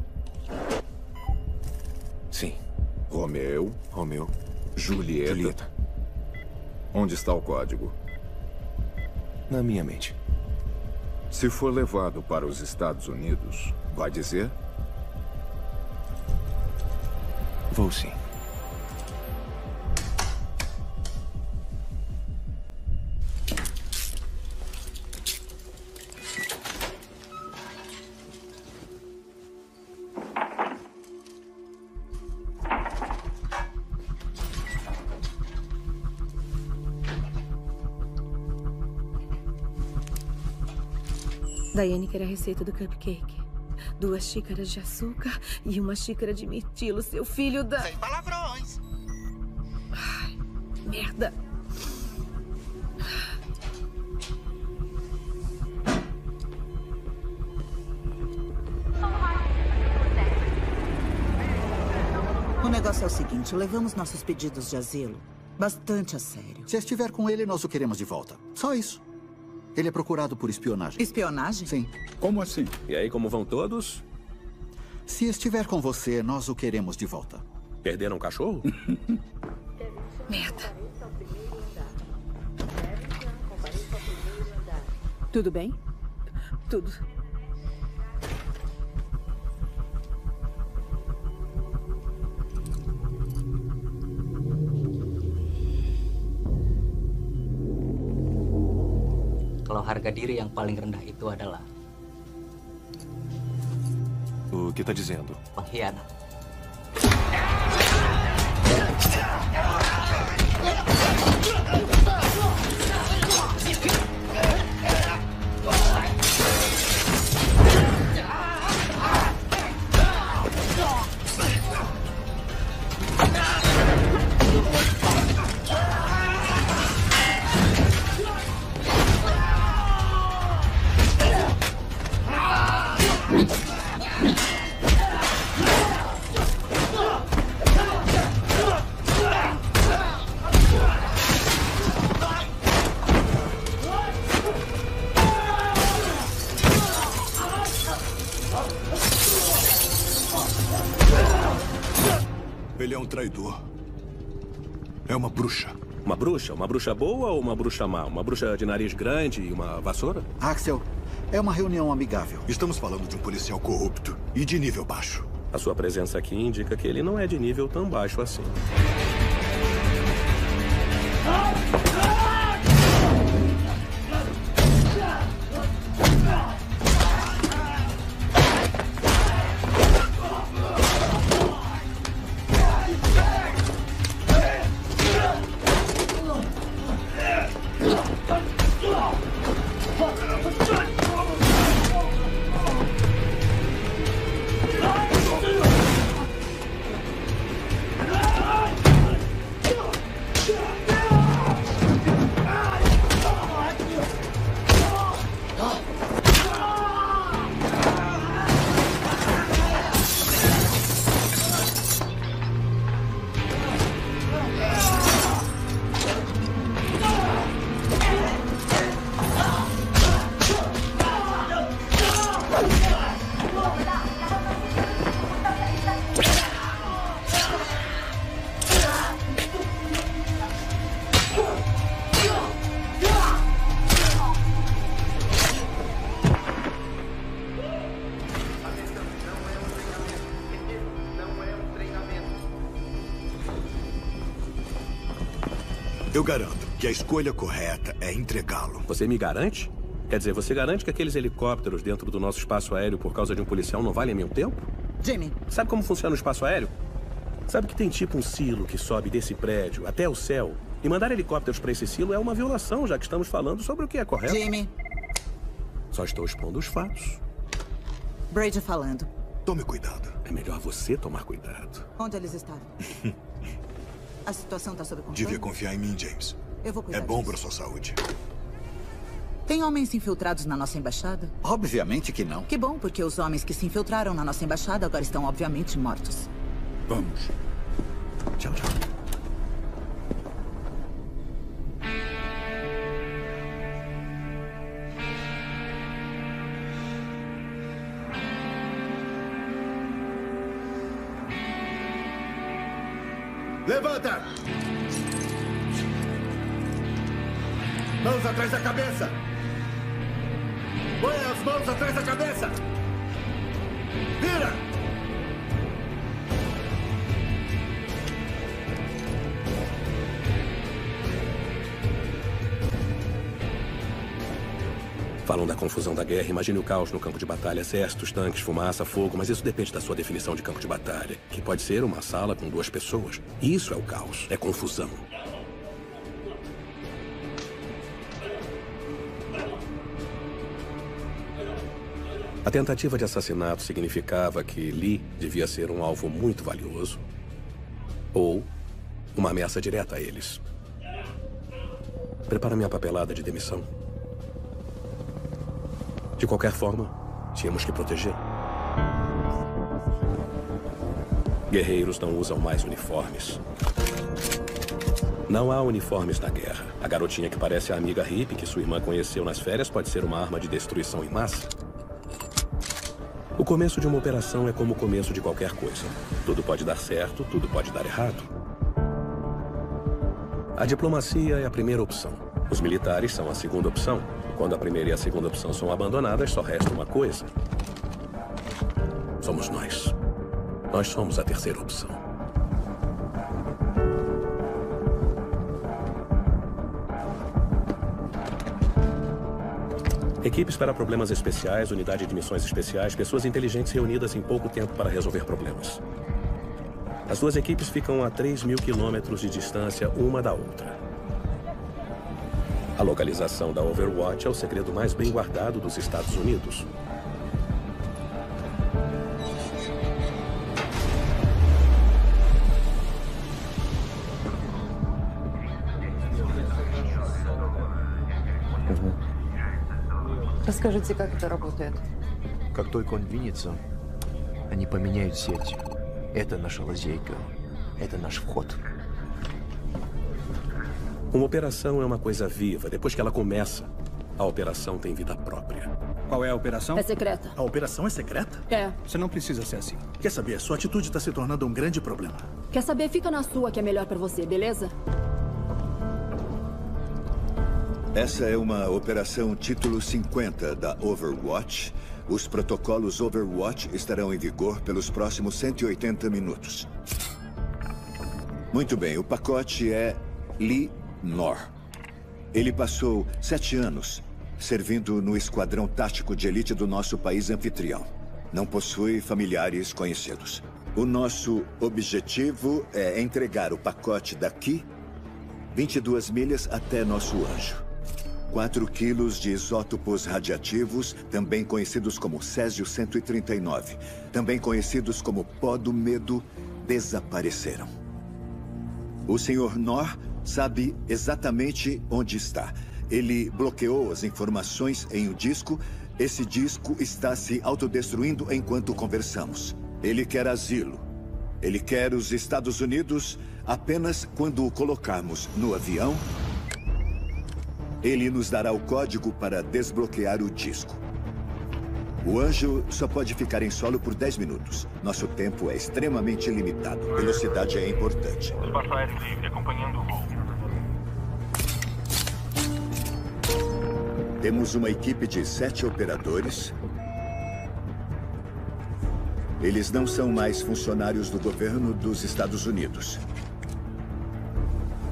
Sim. Romeu. Romeu. Julieta. Julieta. Onde está o código? Na minha mente. Se for levado para os Estados Unidos, vai dizer? Vou sim. Diane quer a receita do cupcake. Duas xícaras de açúcar e uma xícara de mirtilo, seu filho da... Sem palavrões. Ai, merda. O negócio é o seguinte, levamos nossos pedidos de asilo bastante a sério. Se estiver com ele, nós o queremos de volta. Só isso. Ele é procurado por espionagem. Espionagem? Sim. Como assim? E aí, como vão todos? Se estiver com você, nós o queremos de volta. Perderam o cachorro? Merda. Tudo bem? Tudo. Kalau harga diri yang paling rendah itu adalah... O que está dizendo? Pengkhianat. bruxa. Uma bruxa? Uma bruxa boa ou uma bruxa má? Uma bruxa de nariz grande e uma vassoura? Axel, é uma reunião amigável. Estamos falando de um policial corrupto e de nível baixo. A sua presença aqui indica que ele não é de nível tão baixo assim. Eu garanto que a escolha correta é entregá-lo. Você me garante? Quer dizer, você garante que aqueles helicópteros dentro do nosso espaço aéreo por causa de um policial não valem meu tempo? Jimmy, sabe como funciona o espaço aéreo? Sabe que tem tipo um silo que sobe desse prédio até o céu? E mandar helicópteros para esse silo é uma violação, já que estamos falando sobre o que é correto. Jimmy. Só estou expondo os fatos. Brady falando. Tome cuidado. É melhor você tomar cuidado. Onde eles estavam? A situação está sob controle? Devia confiar em mim, James. Eu vou cuidar. É bom para sua saúde. Tem homens infiltrados na nossa embaixada? Obviamente que não. Que bom, porque os homens que se infiltraram na nossa embaixada agora estão obviamente mortos. Vamos. Tchau, tchau. Levanta! Mãos atrás da cabeça! Põe as mãos atrás da cabeça! Vira! Falam da confusão da guerra, imagine o caos no campo de batalha. Exércitos, tanques, fumaça, fogo, mas isso depende da sua definição de campo de batalha, que pode ser uma sala com duas pessoas. Isso é o caos, é confusão. A tentativa de assassinato significava que Lee devia ser um alvo muito valioso ou uma ameaça direta a eles. Prepara minha papelada de demissão. De qualquer forma, tínhamos que proteger. Guerreiros não usam mais uniformes. Não há uniformes na guerra. A garotinha que parece a amiga hippie que sua irmã conheceu nas férias pode ser uma arma de destruição em massa. O começo de uma operação é como o começo de qualquer coisa. Tudo pode dar certo, tudo pode dar errado. A diplomacia é a primeira opção. Os militares são a segunda opção. Quando a primeira e a segunda opção são abandonadas, só resta uma coisa. Somos nós. Nós somos a terceira opção. Equipes para problemas especiais, unidade de missões especiais, pessoas inteligentes reunidas em pouco tempo para resolver problemas. As duas equipes ficam a três mil quilômetros de distância uma da outra. A localização da Overwatch é o segredo mais bem guardado dos Estados Unidos. Расскажите, как это работает? Как только он винится, они поменяют сеть. Это наша лазейка. Это наш вход. Uma operação é uma coisa viva. Depois que ela começa, a operação tem vida própria. Qual é a operação? É secreta. A operação é secreta? É. Você não precisa ser assim. Quer saber? Sua atitude está se tornando um grande problema. Quer saber? Fica na sua, que é melhor para você, beleza? Essa é uma operação título cinquenta da Overwatch. Os protocolos Overwatch estarão em vigor pelos próximos cento e oitenta minutos. Muito bem, o pacote é Lee Nor. Ele passou sete anos servindo no esquadrão tático de elite do nosso país anfitrião. Não possui familiares conhecidos. O nosso objetivo é entregar o pacote daqui, vinte e duas milhas até nosso anjo. quatro quilos de isótopos radiativos, também conhecidos como Césio cento e trinta e nove, também conhecidos como pó do medo, desapareceram. O senhor Nor sabe exatamente onde está. Ele bloqueou as informações em um disco. Esse disco está se autodestruindo enquanto conversamos. Ele quer asilo. Ele quer os Estados Unidos apenas quando o colocarmos no avião. Ele nos dará o código para desbloquear o disco. O anjo só pode ficar em solo por dez minutos. Nosso tempo é extremamente limitado. Velocidade é importante. Espaço aéreo livre, acompanhando o voo. Temos uma equipe de sete operadores. Eles não são mais funcionários do governo dos Estados Unidos.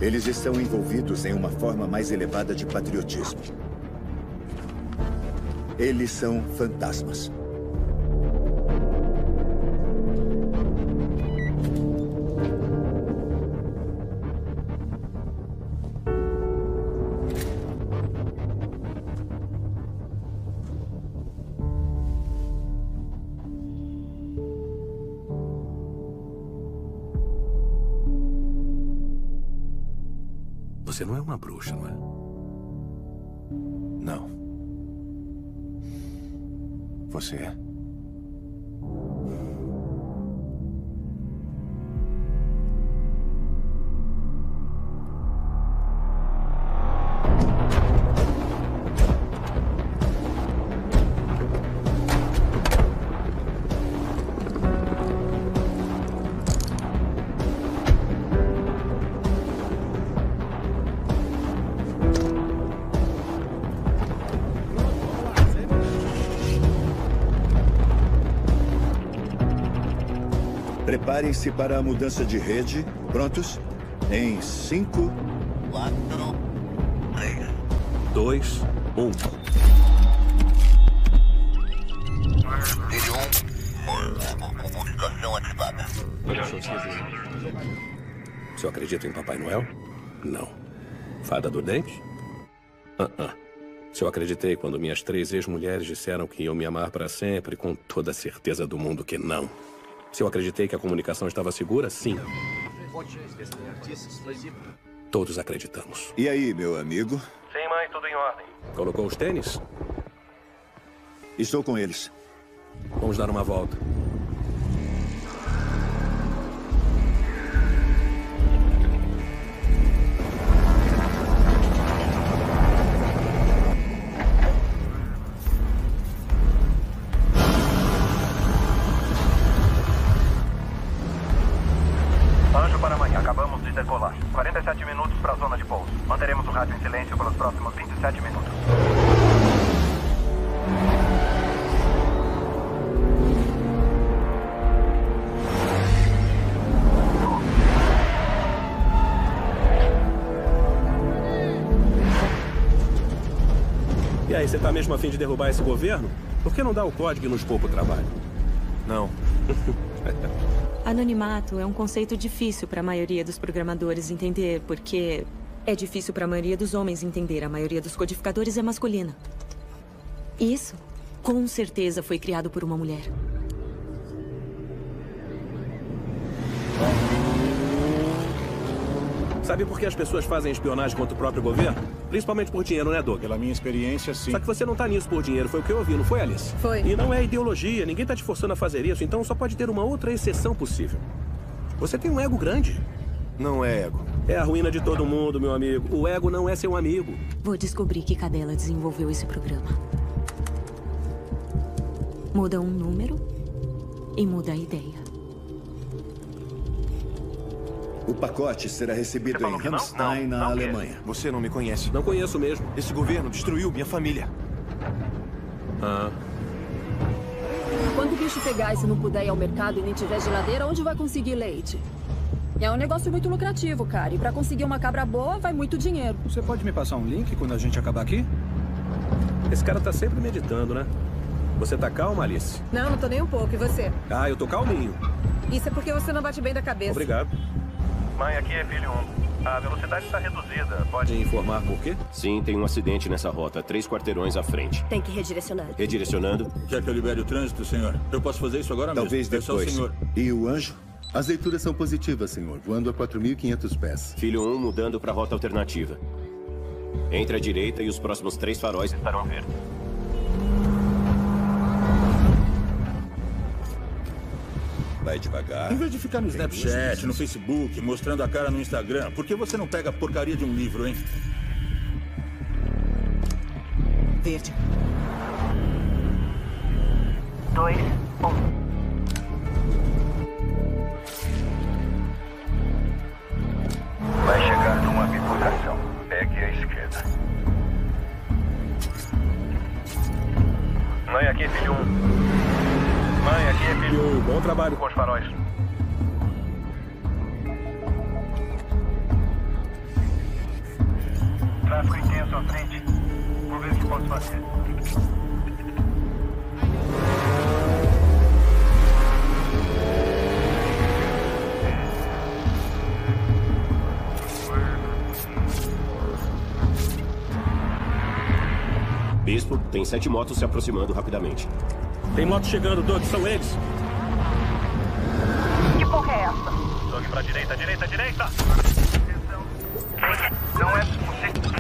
Eles estão envolvidos em uma forma mais elevada de patriotismo. Eles são fantasmas. Você não é uma bruxa, não é? Não. Você é? Preparem-se para a mudança de rede. Prontos? Em cinco, quatro, três, dois, um. Rede um, comunicação ativada. Só acredita em Papai Noel? Não. Fada do Dente? Uh-uh. Só acreditei quando minhas três ex-mulheres disseram que iam me amar para sempre, com toda a certeza do mundo que não. Se eu acreditei que a comunicação estava segura, sim. Todos acreditamos. E aí, meu amigo? Sim, mãe, tudo em ordem. Colocou os tênis? Estou com eles. Vamos dar uma volta. quarenta e sete minutos para a zona de pouso. Manteremos o rádio em silêncio pelos próximos vinte e sete minutos. E aí, você tá mesmo a fim de derrubar esse governo? Por que não dá o código e nos poupa o trabalho? Não. Anonimato é um conceito difícil para a maioria dos programadores entender, porque é difícil para a maioria dos homens entender. A maioria dos codificadores é masculina. Isso, com certeza, foi criado por uma mulher. Sabe por que as pessoas fazem espionagem contra o próprio governo? Principalmente por dinheiro, né, Doug? Pela minha experiência, sim. Só que você não tá nisso por dinheiro, foi o que eu ouvi, não foi, Alice? Foi. E não é ideologia, ninguém tá te forçando a fazer isso, então só pode ter uma outra exceção possível. Você tem um ego grande. Não é ego. É a ruína de todo mundo, meu amigo. O ego não é seu amigo. Vou descobrir que cadela desenvolveu esse programa. Muda um número e muda a ideia. O pacote será recebido em Rammstein, na Alemanha. Você não me conhece. Não conheço mesmo. Esse governo destruiu minha família. Ah. Quando o bicho pegar e se não puder ir ao mercado e nem tiver geladeira, onde vai conseguir leite? É um negócio muito lucrativo, cara. E pra conseguir uma cabra boa, vai muito dinheiro. Você pode me passar um link quando a gente acabar aqui? Esse cara tá sempre meditando, né? Você tá calma, Alice? Não, não tô nem um pouco. E você? Ah, eu tô calminho. Isso é porque você não bate bem da cabeça. Obrigado. Mãe, aqui é Filho um. A velocidade está reduzida. Pode informar por quê? Sim, tem um acidente nessa rota. Três quarteirões à frente. Tem que redirecionar. Redirecionando. Quer que eu libere o trânsito, senhor? Eu posso fazer isso agora Talvez mesmo. Talvez depois. Senhor. E o anjo? As leituras são positivas, senhor. Voando a quatro mil e quinhentos pés. Filho um mudando para rota alternativa. Entre a direita e os próximos três faróis estarão verdes. Vai devagar. Em vez de ficar no Snapchat, no Facebook, mostrando a cara no Instagram, por que você não pega a porcaria de um livro, hein? Verde. Dois, um. Vai chegar numa bifurcação. Pegue a esquerda. Mãe, aqui é Filho um. Mãe, aqui é Filho um. Bom trabalho com os faróis. Tráfego intenso à frente. Vou ver o que posso fazer. Bispo, tem sete motos se aproximando rapidamente. Tem moto chegando, Doug. São eles. Que porra é essa? Doug, pra direita, direita, direita! Não é possível.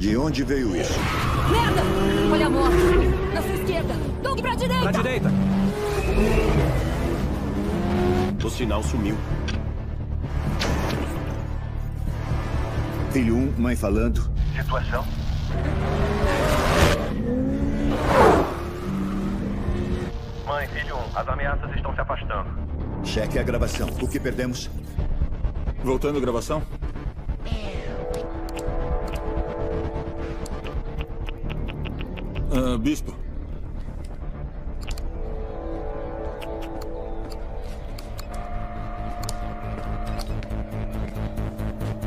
De onde veio isso? Merda! Olha a moto. Na sua esquerda. Doug, pra direita! Pra direita! O sinal sumiu. Filho um, mãe falando. Situação. Mãe, Filho um, as ameaças estão se afastando. Cheque a gravação. O que perdemos? Voltando a gravação? Ah, Bispo.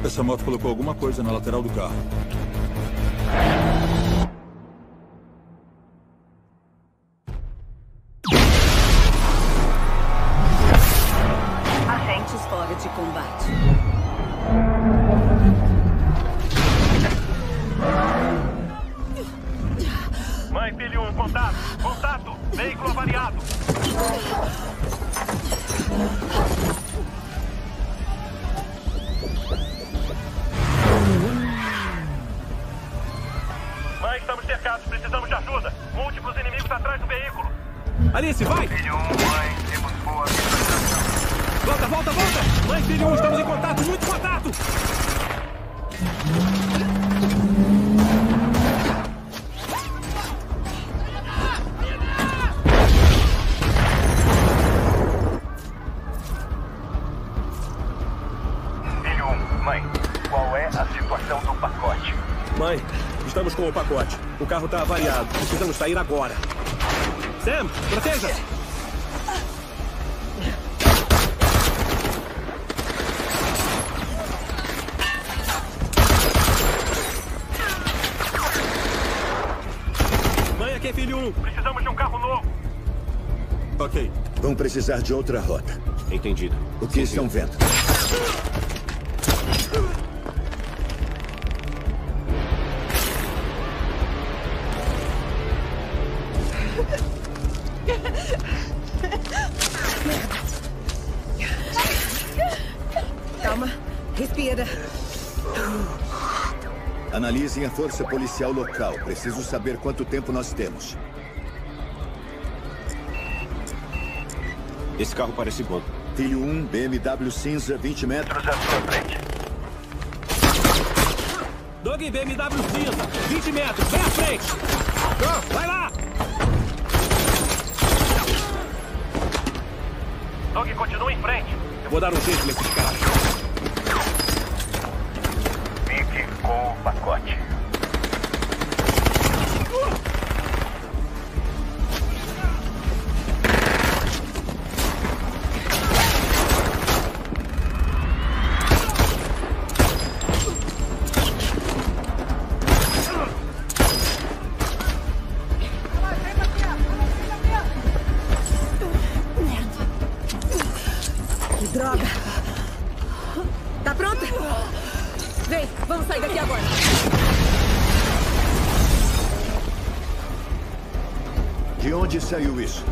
Essa moto colocou alguma coisa na lateral do carro. Agentes fora de combate. Mãe, Filho um, contato! Contato! Veículo avariado! Estamos cercados, precisamos de ajuda. Múltiplos inimigos atrás do veículo. Alice, vai! Filho um, mãe, temos boa visualização. Volta, volta, volta! Mãe, Filho um, estamos em contato, muito contato! Filho um, mãe, qual é a situação do pacote? Mãe... Estamos com o pacote. O carro está avariado. Precisamos sair agora. Sam, proteja-se! Mãe, aqui é Filho um. Precisamos de um carro novo. Ok. Vão precisar de outra rota. Entendido. O que Sim, estão vendo? Analisem a força policial local. Preciso saber quanto tempo nós temos. Esse carro parece bom. Filho um, B M W cinza, vinte metros à sua frente. Doug, B M W cinza, vinte metros, vai à frente! Vai lá! Mandou que continue em frente. Eu vou dar um jeito nesses caras. Fique com o pacote. Saiu isso.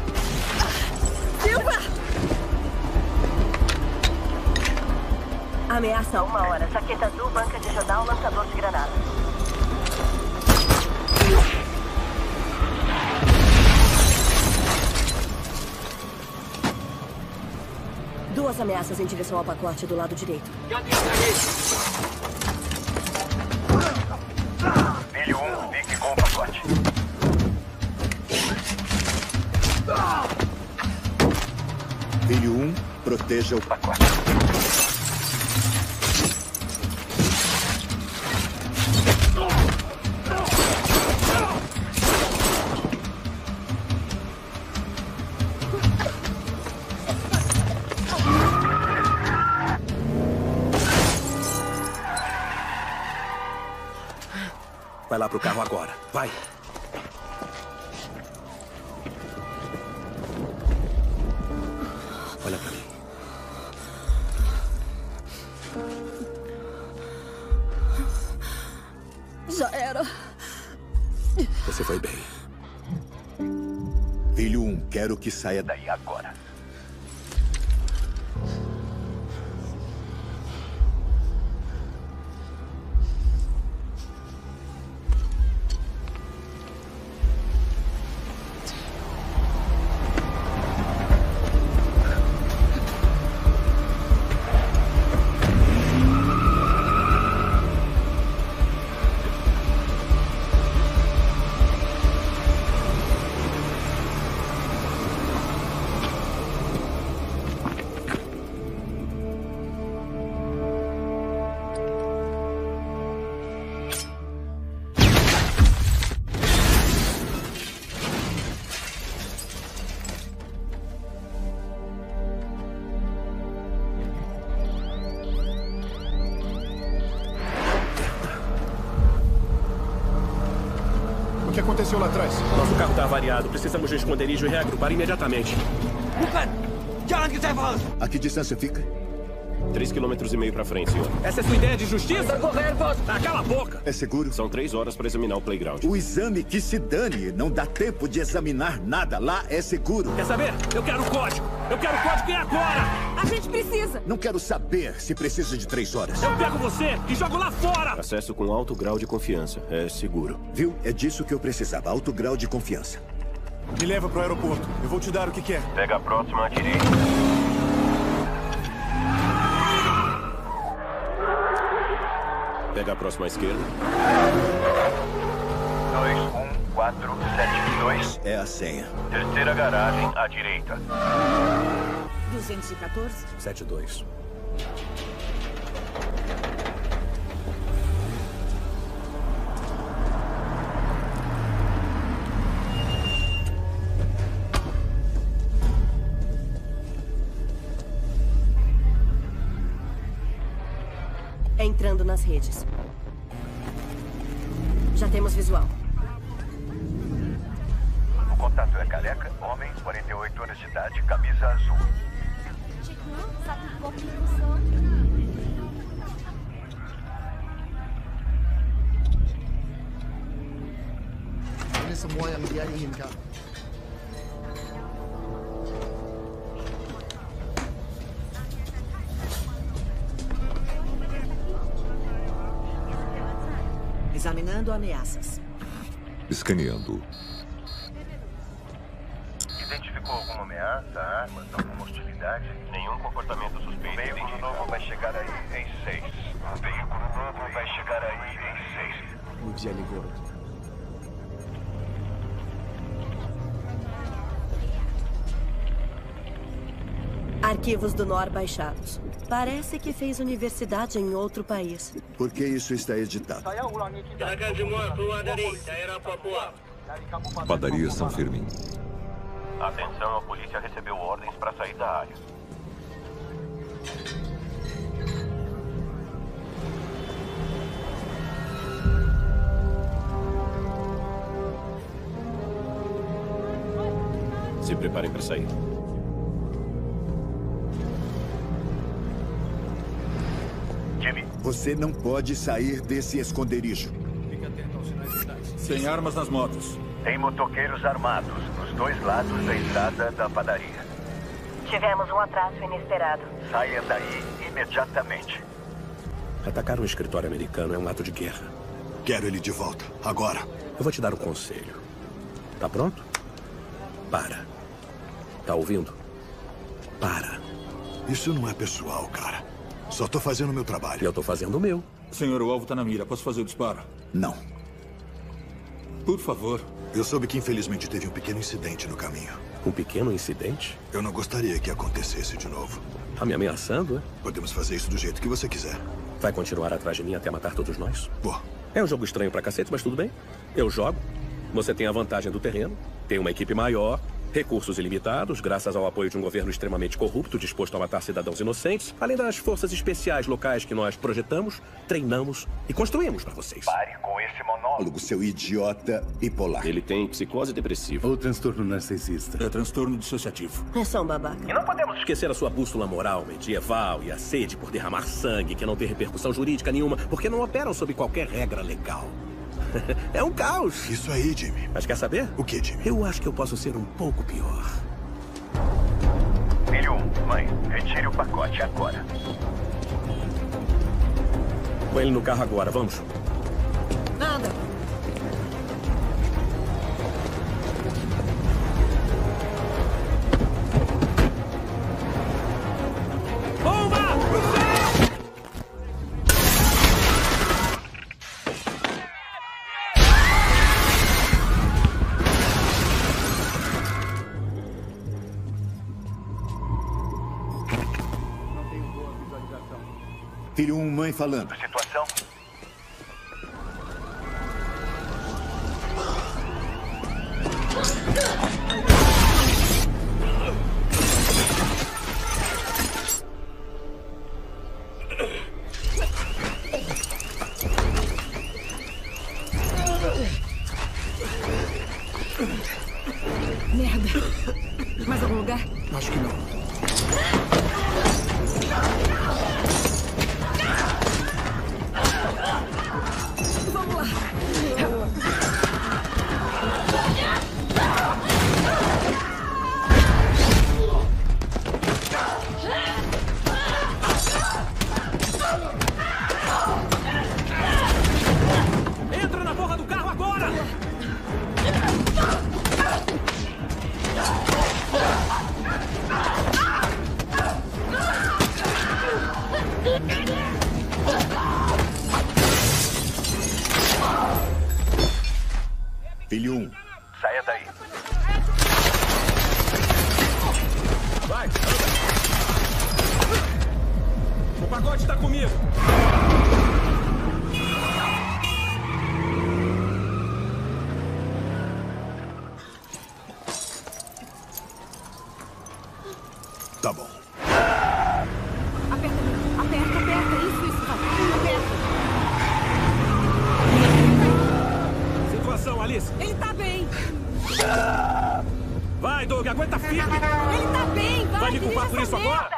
Silva! Ameaça a uma hora. Jaqueta azul, banca de jornal, lançador de granadas. Duas ameaças em direção ao pacote do lado direito. Filho um, fique com o pacote. Filho um, proteja o pacote. Vai lá pro carro agora. Vai. Olha pra mim. Já era. Você foi bem. Filho um, quero que saia daí agora. Lá atrás. Nosso carro está avariado. Precisamos de um esconderijo e reagrupar imediatamente. A que distância fica? Três quilômetros e meio para frente, senhor. Essa é sua ideia de justiça? Ah, cala a boca! É seguro? São três horas para examinar o playground. O exame que se dane. Não dá tempo de examinar nada. Lá é seguro. Quer saber? Eu quero o código. Eu quero o código e agora! A gente precisa. Não quero saber se precisa de três horas. Eu pego você e jogo lá fora. Acesso com alto grau de confiança. É seguro. Viu? É disso que eu precisava. Alto grau de confiança. Me leva pro aeroporto. Eu vou te dar o que quer. Pega a próxima à direita. Pega a próxima à esquerda. dois um quatro sete dois. É a senha. Terceira garagem à direita. duzentos e quatorze setenta e dois. Entrando nas redes. Já temos visual. O contato é careca, homem, quarenta e oito anos de idade, camisa azul. Examinando ameaças. Escaneando. Identificou alguma ameaça, armas, alguma hostilidade? Nenhum comportamento suspeito. O veículo novo vai chegar aí em seis. O veículo novo vai chegar aí em seis. O dia ligou. arquivos do N O R baixados. Parece que fez universidade em outro país. Por que isso está editado? Padaria São Firmin. Atenção, a polícia recebeu ordens para sair da área. Se preparem para sair. Jimmy. Você não pode sair desse esconderijo. Fique atento aos sinais vitais. Tem armas nas motos. Tem motoqueiros armados nos dois lados da entrada da padaria. Tivemos um atraso inesperado. Saia daí imediatamente. Atacar um escritório americano é um ato de guerra. Quero ele de volta, agora. Eu vou te dar um conselho. Tá pronto? Para. Tá ouvindo? Para. Isso não é pessoal, cara. Só tô fazendo o meu trabalho. Eu tô fazendo o meu. Senhor, o alvo tá na mira. Posso fazer o disparo? Não. Por favor. Eu soube que infelizmente teve um pequeno incidente no caminho. Um pequeno incidente? Eu não gostaria que acontecesse de novo. Tá me ameaçando, é? Podemos fazer isso do jeito que você quiser. Vai continuar atrás de mim até matar todos nós? Vou. É um jogo estranho pra cacete, mas tudo bem. Eu jogo. Você tem a vantagem do terreno, tem uma equipe maior, recursos ilimitados, graças ao apoio de um governo extremamente corrupto, disposto a matar cidadãos inocentes, além das forças especiais locais que nós projetamos, treinamos e construímos para vocês. Pare com esse monólogo, seu idiota bipolar. Ele tem psicose depressiva. Ou transtorno narcisista. É transtorno dissociativo. É só um babaca. E não podemos esquecer a sua bússola moral medieval e a sede por derramar sangue que não tem repercussão jurídica nenhuma, porque não operam sob qualquer regra legal. É um caos. Isso aí, Jimmy. Mas quer saber? O que, Jimmy? Eu acho que eu posso ser um pouco pior. Filho um, mãe, retire o pacote agora. Põe ele no carro agora, vamos. Nada. Filho um, mãe falando. Situação? Merda. Mais algum lugar? Acho que não. Filho um. Saia daí. Vai, anda. O pacote está comigo. Tá bom. Aperta, aperta, aperta. Isso, isso, aperta. Alice. Ele tá bem. Vai, Doug, aguenta firme. Ele tá bem, vai. Vai me culpar por isso agora?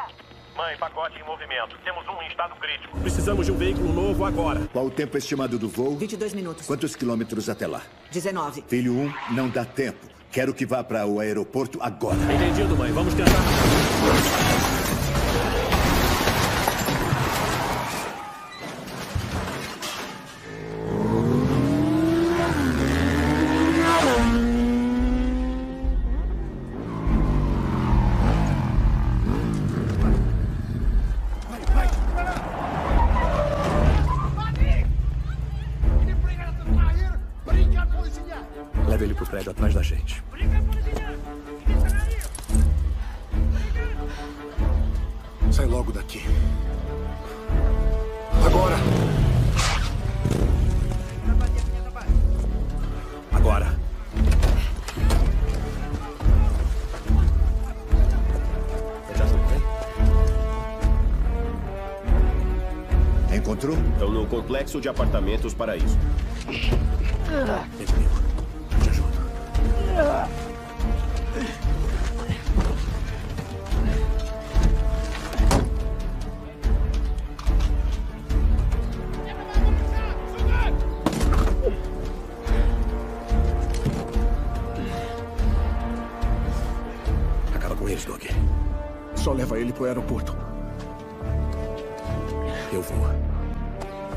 Mãe, pacote em movimento. Temos um em estado crítico. Precisamos de um veículo novo agora. Qual o tempo estimado do voo? vinte e dois minutos. Quantos quilômetros até lá? dezenove. Filho um, não dá tempo. Quero que vá para o aeroporto agora. Entendido, mãe. Vamos tentar... Leve ele pro prédio atrás da gente. aqui. Agora! Agora! Encontrou? Estão no complexo de apartamentos para isso. Vem comigo. Eu te ajudo. Acaba com eles, Doug. Só leva ele pro aeroporto. Eu vou.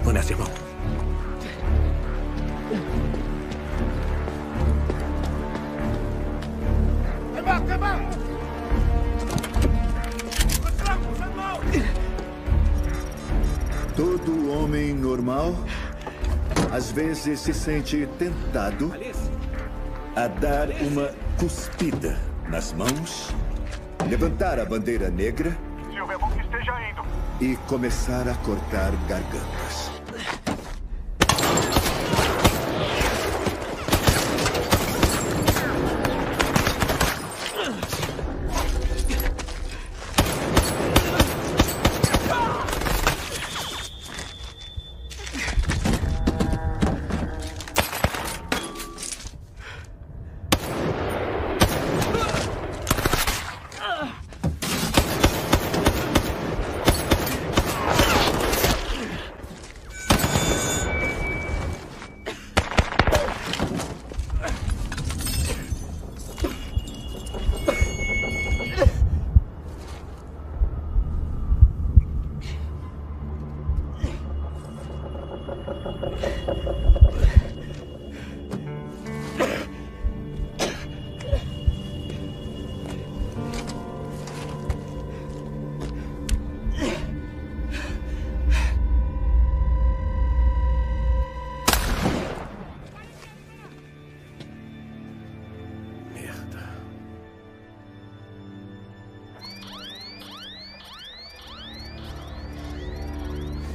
Vou nessa, irmão. Todo homem normal às vezes se sente tentado a dar uma cuspida nas mãos, levantar a bandeira negra e começar a cortar gargantas.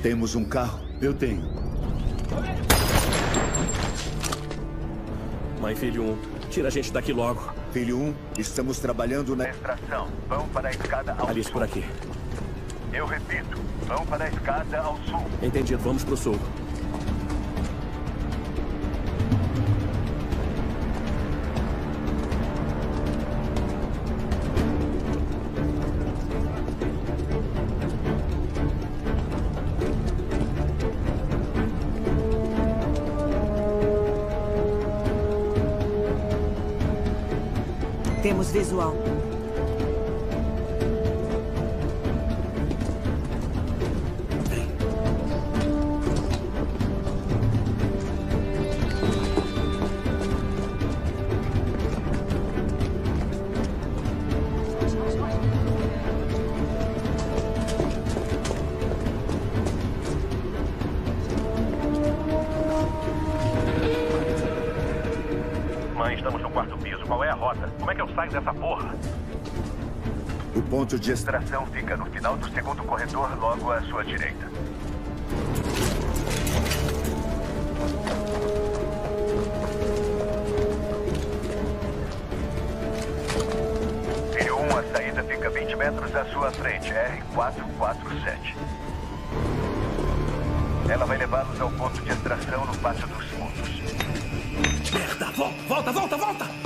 Temos um carro? Eu tenho. Mãe, filho um, tira a gente daqui logo. Filho um, estamos trabalhando na extração. Vão para a escada ao Alice, sul. Por aqui. Eu repito, vão para a escada ao sul. Entendido, vamos para o sul. Temos visual. O ponto de extração fica no final do segundo corredor, logo à sua direita. Filho um, a saída fica vinte metros à sua frente, R quatrocentos e quarenta e sete. Ela vai levá-los ao ponto de extração no Pátio dos Fundos. Merda! Volta, volta, volta!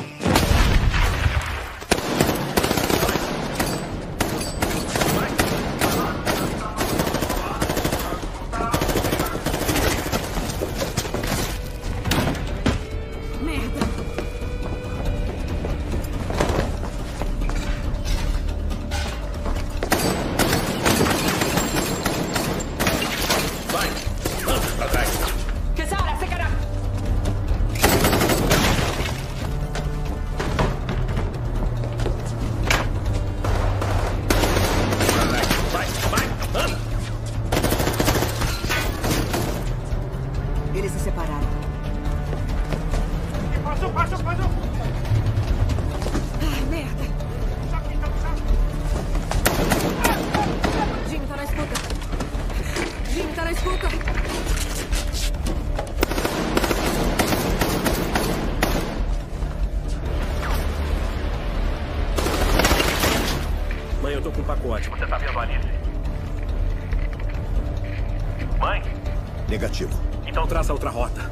Negativo. Então traça outra rota.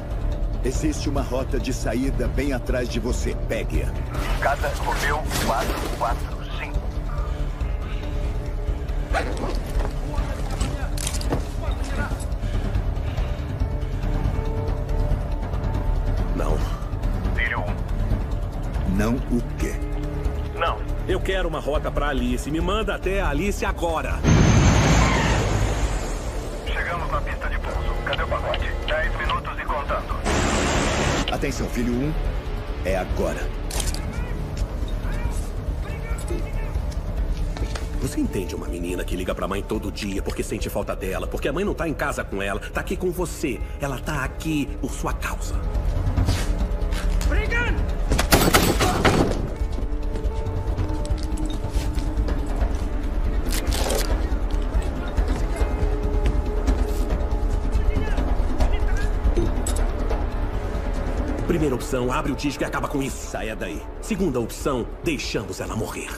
Existe uma rota de saída bem atrás de você. Pegue-a. Casa Romeu quatro quatro cinco. Não. Filho um. Não o quê? Não. Eu quero uma rota pra Alice. Me manda até a Alice agora. Chegamos na pista de pouso. Cadê o pacote? Dez minutos e contando. Atenção, filho um. É agora. Você entende uma menina que liga pra mãe todo dia porque sente falta dela, porque a mãe não tá em casa com ela, tá aqui com você. Ela tá aqui por sua causa. Primeira opção, abre o disco e acaba com isso. Saia daí. Segunda opção, deixamos ela morrer.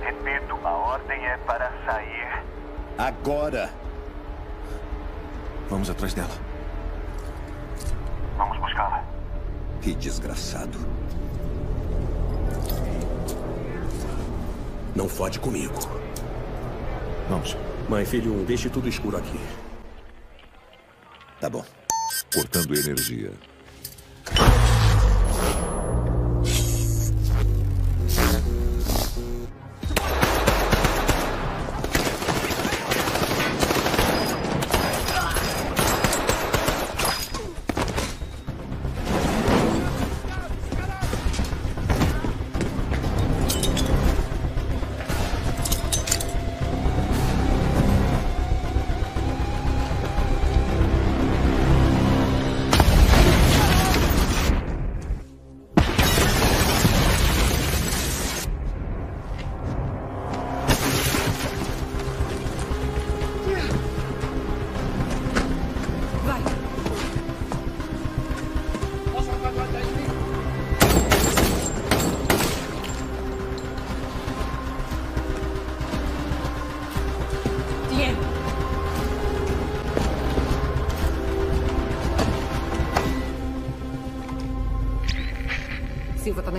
Repito, a ordem é para sair. Agora. Vamos atrás dela. Vamos buscá-la. Que desgraçado. Não fode comigo. Vamos. Mãe, filho, deixe tudo escuro aqui. Tá bom. Cortando energia.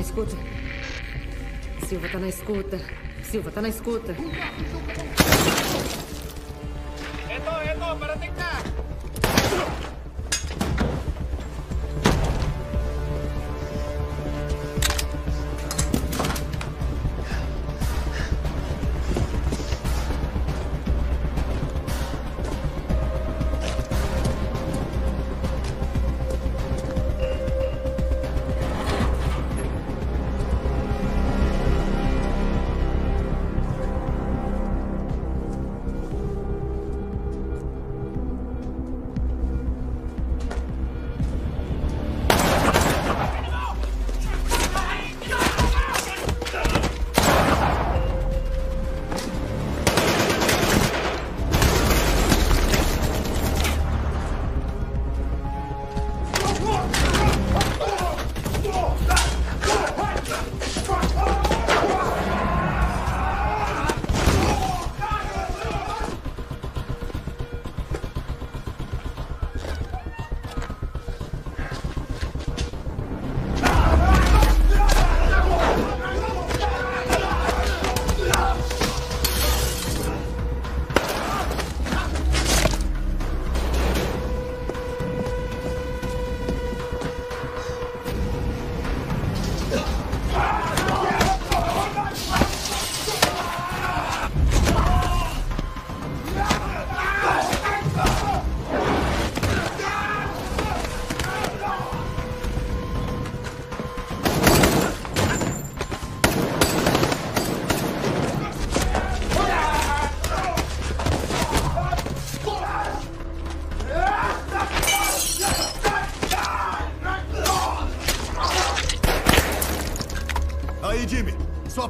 Escuta. Silva tá na escuta. Silva tá na escuta. É bom, é bom, para tentar.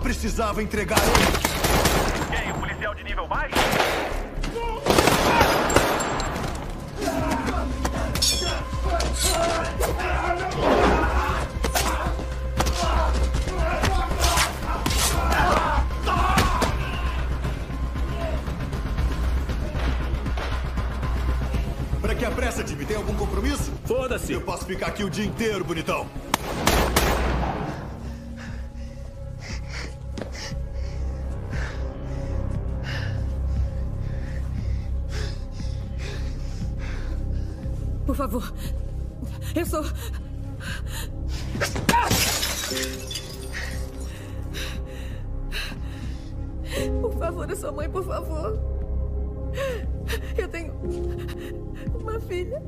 Precisava entregar. Quem? O policial de nível baixo? que a pressa, Jimmy? Tem algum compromisso? Foda-se! Eu posso ficar aqui o dia inteiro, bonitão. Por favor. Eu sou... Por favor, eu sou mãe, por favor. Eu tenho... uma filha.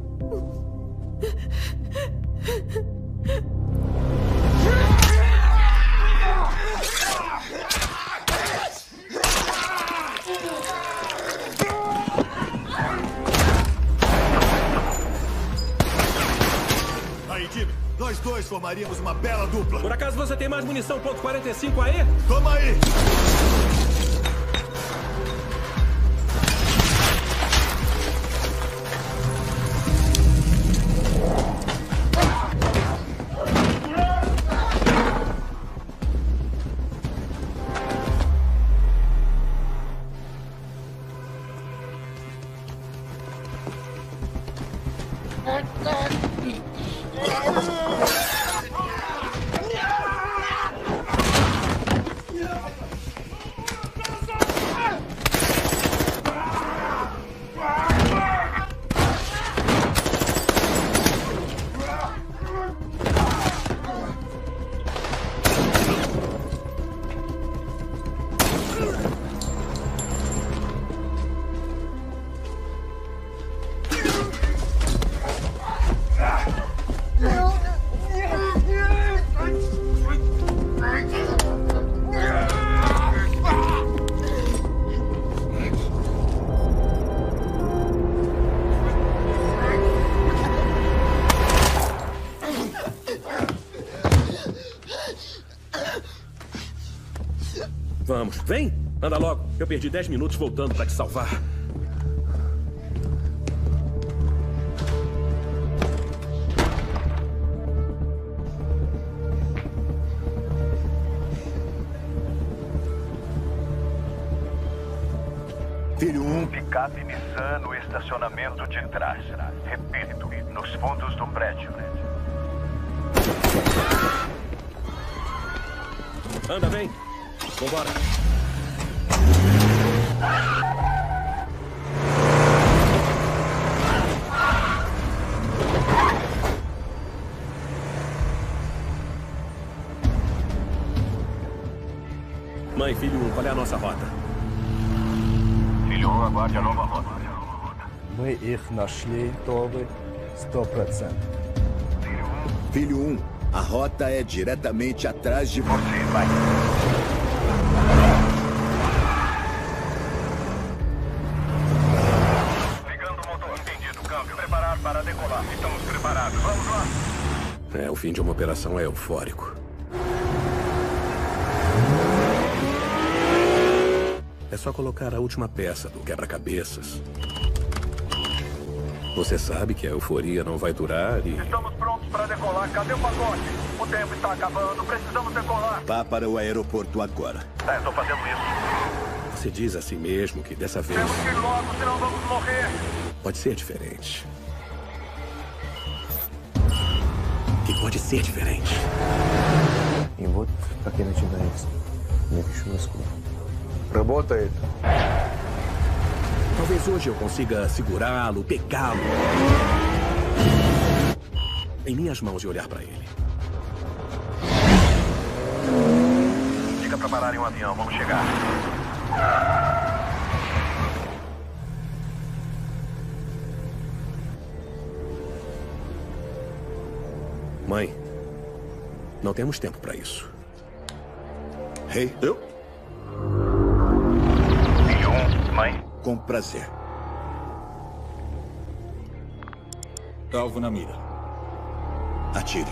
Aí, Jimmy, nós dois formaríamos uma bela dupla. Por acaso você tem mais munição ponto quarenta e cinco aí? Toma aí! Vamos, vem! Anda logo. Eu perdi dez minutos voltando para te salvar. Filho um. Picape Nissan no estacionamento de trás. Repito, nos fundos do prédio. Anda, vem! Vambora. Mãe, filho um, qual é a nossa rota? Filho um, aguarde a nova rota. Мы их нашли, Тобы, cem por cento. Filho um, a rota é diretamente atrás de você, vai. É, o fim de uma operação é eufórico. É só colocar a última peça do quebra-cabeças. Você sabe que a euforia não vai durar e... Estamos prontos para decolar. Cadê o pacote? O tempo está acabando. Precisamos decolar. Vá para o aeroporto agora. É, estou fazendo isso. Você diz a si mesmo que dessa vez... Temos que ir logo, senão vamos morrer. Pode ser diferente. Que pode ser diferente. E вот как и начинается. Я пишу Москву. Работает. Talvez hoje eu consiga segurá-lo, pegá-lo. Em minhas mãos e olhar para ele. Diga para pararem um avião, vamos chegar. Mãe, não temos tempo para isso. Hey, eu? Filho um, mãe? Com prazer. Alvo na mira. Atire.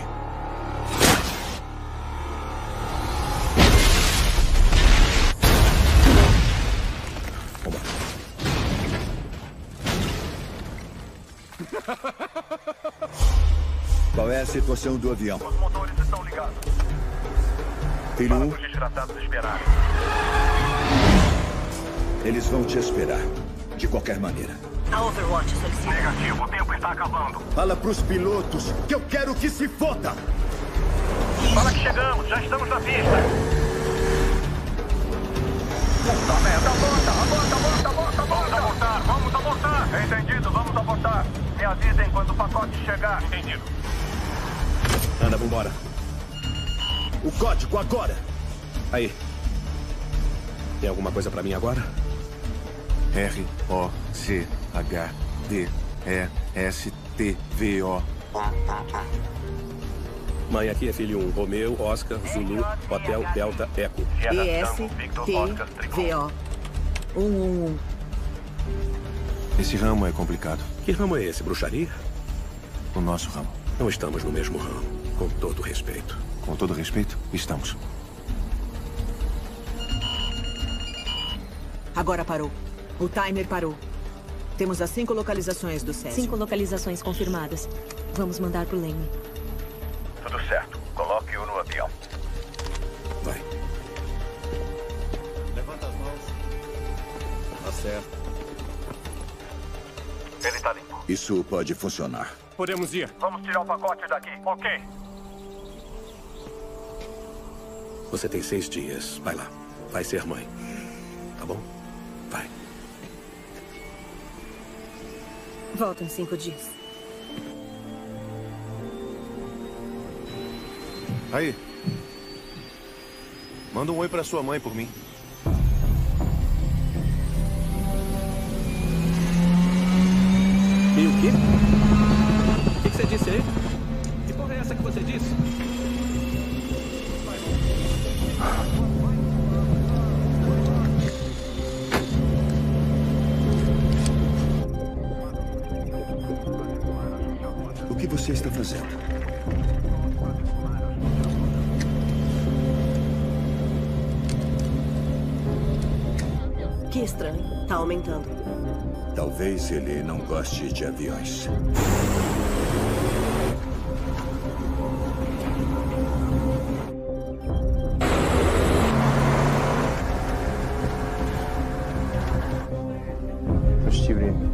Qual é a situação do avião? Os motores estão ligados. Filho um. Eles vão te esperar. de qualquer maneira. A Overwatch solicita. Negativo, o tempo está acabando. Fala pros pilotos que eu quero que se foda. Fala que chegamos, já estamos na pista. Puta merda, volta, volta, volta, volta, volta. Vamos abortar, vamos abortar. Entendido, vamos abortar. Me avisem quando o pacote chegar. Entendido. Anda, vambora. O código agora. Aí. Tem alguma coisa pra mim agora? R O C H D E S T V O. Mãe, aqui é filho um. Romeu, Oscar, Zulu, Hotel, Delta, Eco. E S T V O. Esse ramo é complicado. Que ramo é esse, bruxaria? O nosso ramo. Não estamos no mesmo ramo. Com todo respeito. Com todo respeito, estamos. Agora parou. O timer parou. Temos as cinco localizações do Césio. Cinco localizações confirmadas. Vamos mandar pro Leme. Tudo certo. Coloque-o no avião. Vai. Levanta as mãos. Tá certo. Ele está limpo. Isso pode funcionar. Podemos ir. Vamos tirar o pacote daqui. Ok. Você tem seis dias. Vai lá. Vai ser mãe. Tá bom? Vai. Volto em cinco dias. Aí. Manda um oi pra sua mãe por mim. E o quê? O que, que você disse aí? Que porra é essa que você disse? O que você está fazendo? Estranho. Tá aumentando. Talvez ele não goste de aviões. Почти время.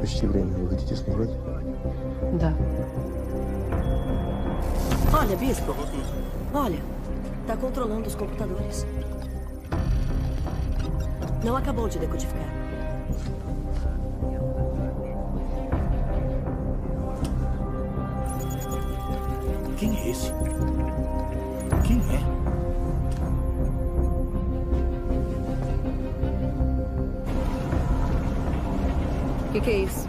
Почти время. Вы хотите смотреть? Да. Olha, Bispo. Olha. Tá controlando os computadores. Não acabou de decodificar. Quem é esse? Quem é? Que que é isso?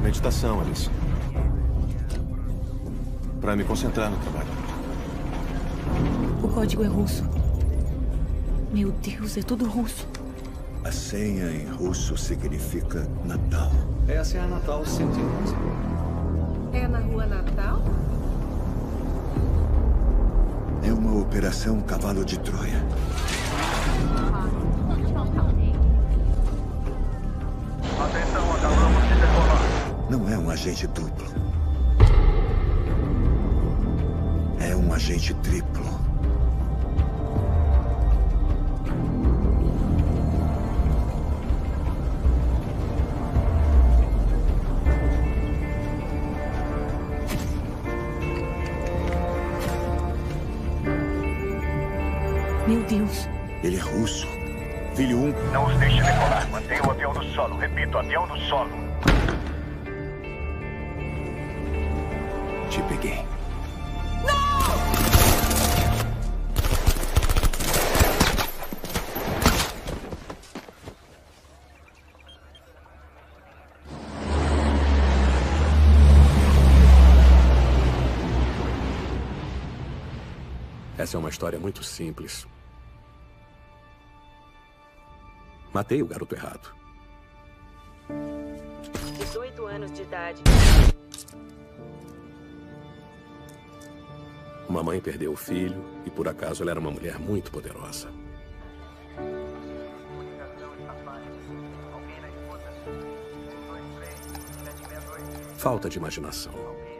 Meditação, Alice. Para me concentrar no trabalho. O código é russo. Meu Deus, é tudo russo. A senha em russo significa Natal. Essa é a Natal cento e onze. É na rua Natal? É uma operação Cavalo de Troia. Atenção, acabamos de decolar. Não é um agente duplo. É um agente triplo. Meu Deus. Ele é russo. Filho um. Não os deixe decolar. Mantenha o avião no solo. Repito, avião no solo. Te peguei. Não! Essa é uma história muito simples. Matei o garoto errado. dezoito anos de idade. Uma mãe perdeu o filho e, por acaso, ela era uma mulher muito poderosa. Falta de imaginação.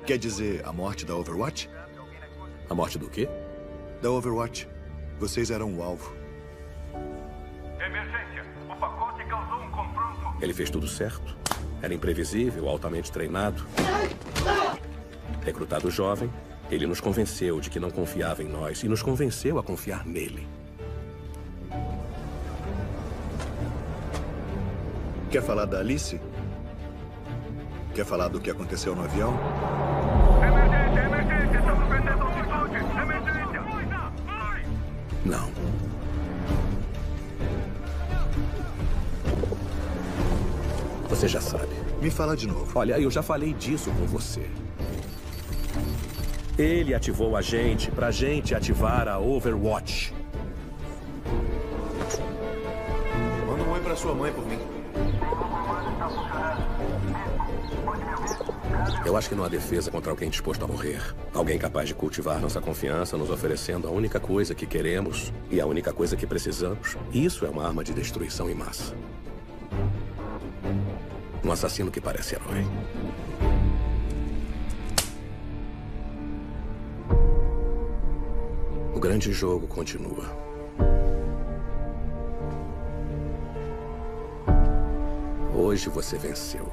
Quer dizer, a morte da Overwatch? A morte do quê? Da Overwatch. Vocês eram o alvo. Emergência. O pacote causou um confronto. Ele fez tudo certo. Era imprevisível, altamente treinado. Recrutado jovem, ele nos convenceu de que não confiava em nós e nos convenceu a confiar nele. Quer falar da Alice? Quer falar do que aconteceu no avião? Emergência, emergência! Estamos perdendo altitude! Emergência! Não. Você já sabe. Me fala de novo. Olha, eu já falei disso com você. Ele ativou a gente pra gente ativar a Overwatch. Manda um oi pra sua mãe por mim. Eu acho que não há defesa contra alguém disposto a morrer. Alguém capaz de cultivar nossa confiança, nos oferecendo a única coisa que queremos e a única coisa que precisamos. Isso é uma arma de destruição em massa. Um assassino que parece herói. O grande jogo continua. Hoje você venceu.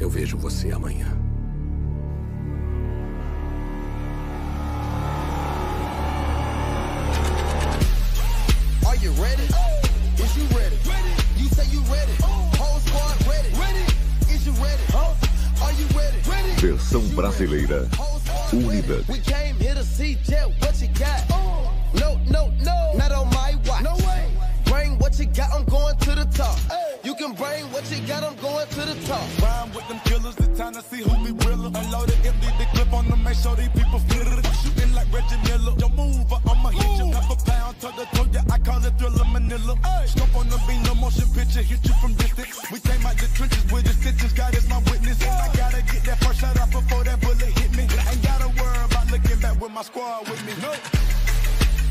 Eu vejo você amanhã. Are you ready? Is you ready? Ready? You say you ready. Whole squad ready. Ready? Is you ready? Huh? Are you ready? Ready? Versão brasileira unida. We came here to see Jet, what you got? Oh. No, no, no. Not on my watch. No way. Bring what you got, I'm going to the top. Hey. You can bring what you got, I'm going to the top. Rhyme with them killers, the time to see who be realer. Unload it, empty the clip on them, make sure these people feel it. Shooting like Reggie Miller. Don't move, or I'ma hit you. Half a pound, toe to toe, yeah, I call it Thriller Manila. Hey. Scope on the beat, no motion picture, hit you from distance. We came out the trenches with the stitches, God is my witness. And I gotta get that first shot off before that bullet hit me. I ain't gotta worry about looking back with my squad with me. No.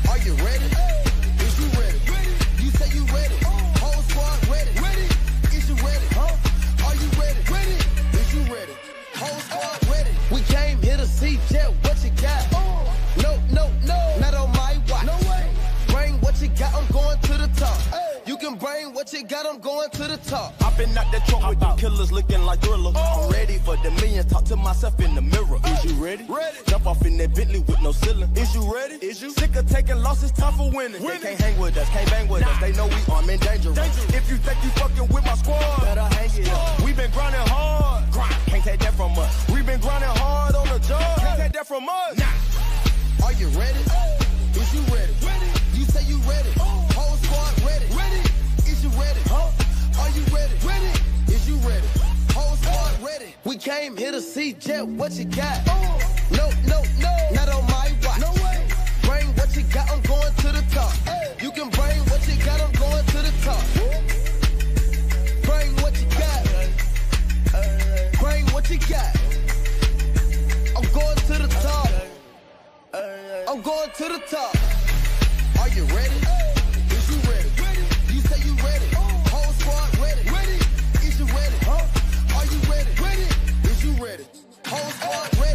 Are you ready? Hey. Is you ready? Ready? You say you ready, whole squad ready, ready, is you ready, huh? Are you ready, ready, is you ready, whole squad ready, we came here to see Jet, what you got, oh. No, no, no, not on my watch, no way, bring what you got, I'm going to the top, hey. You can bring what you got, I'm going to the top, I've been out that trunk with the killers looking like Thriller, oh. I'm ready for the millions, talk to myself in the mirror, hey. Is you ready, ready, jump off in that Bentley with no ceiling, is you ready, is you sick of taking losses, time for winning, winning. They can't hang with us, can't bang with nah. us, they know we armed and dangerous. dangerous, if you think you fucking with my squad, better hang it up, we been grinding hard, Grind. Can't take that from us, we been grinding hard on the job, can't take that from us, nah. Are you ready, hey. Is you ready, ready, you say you ready, oh. Whole squad ready, ready, is you ready, huh? Are you ready, ready, is you ready, whole squad ready, we came here to see Jet, what you got, oh. No, no, no, not on my watch, no way, bring what you got, I'm going to the top, hey. You can bring what you got, I'm going to the top, bring what you got, bring what you got, I'm going to the top, I'm going to the top. Are you ready? Is you ready? You say you ready. Whole squad ready. Is you ready? Huh? Are you ready? Is you ready? Whole squad ready.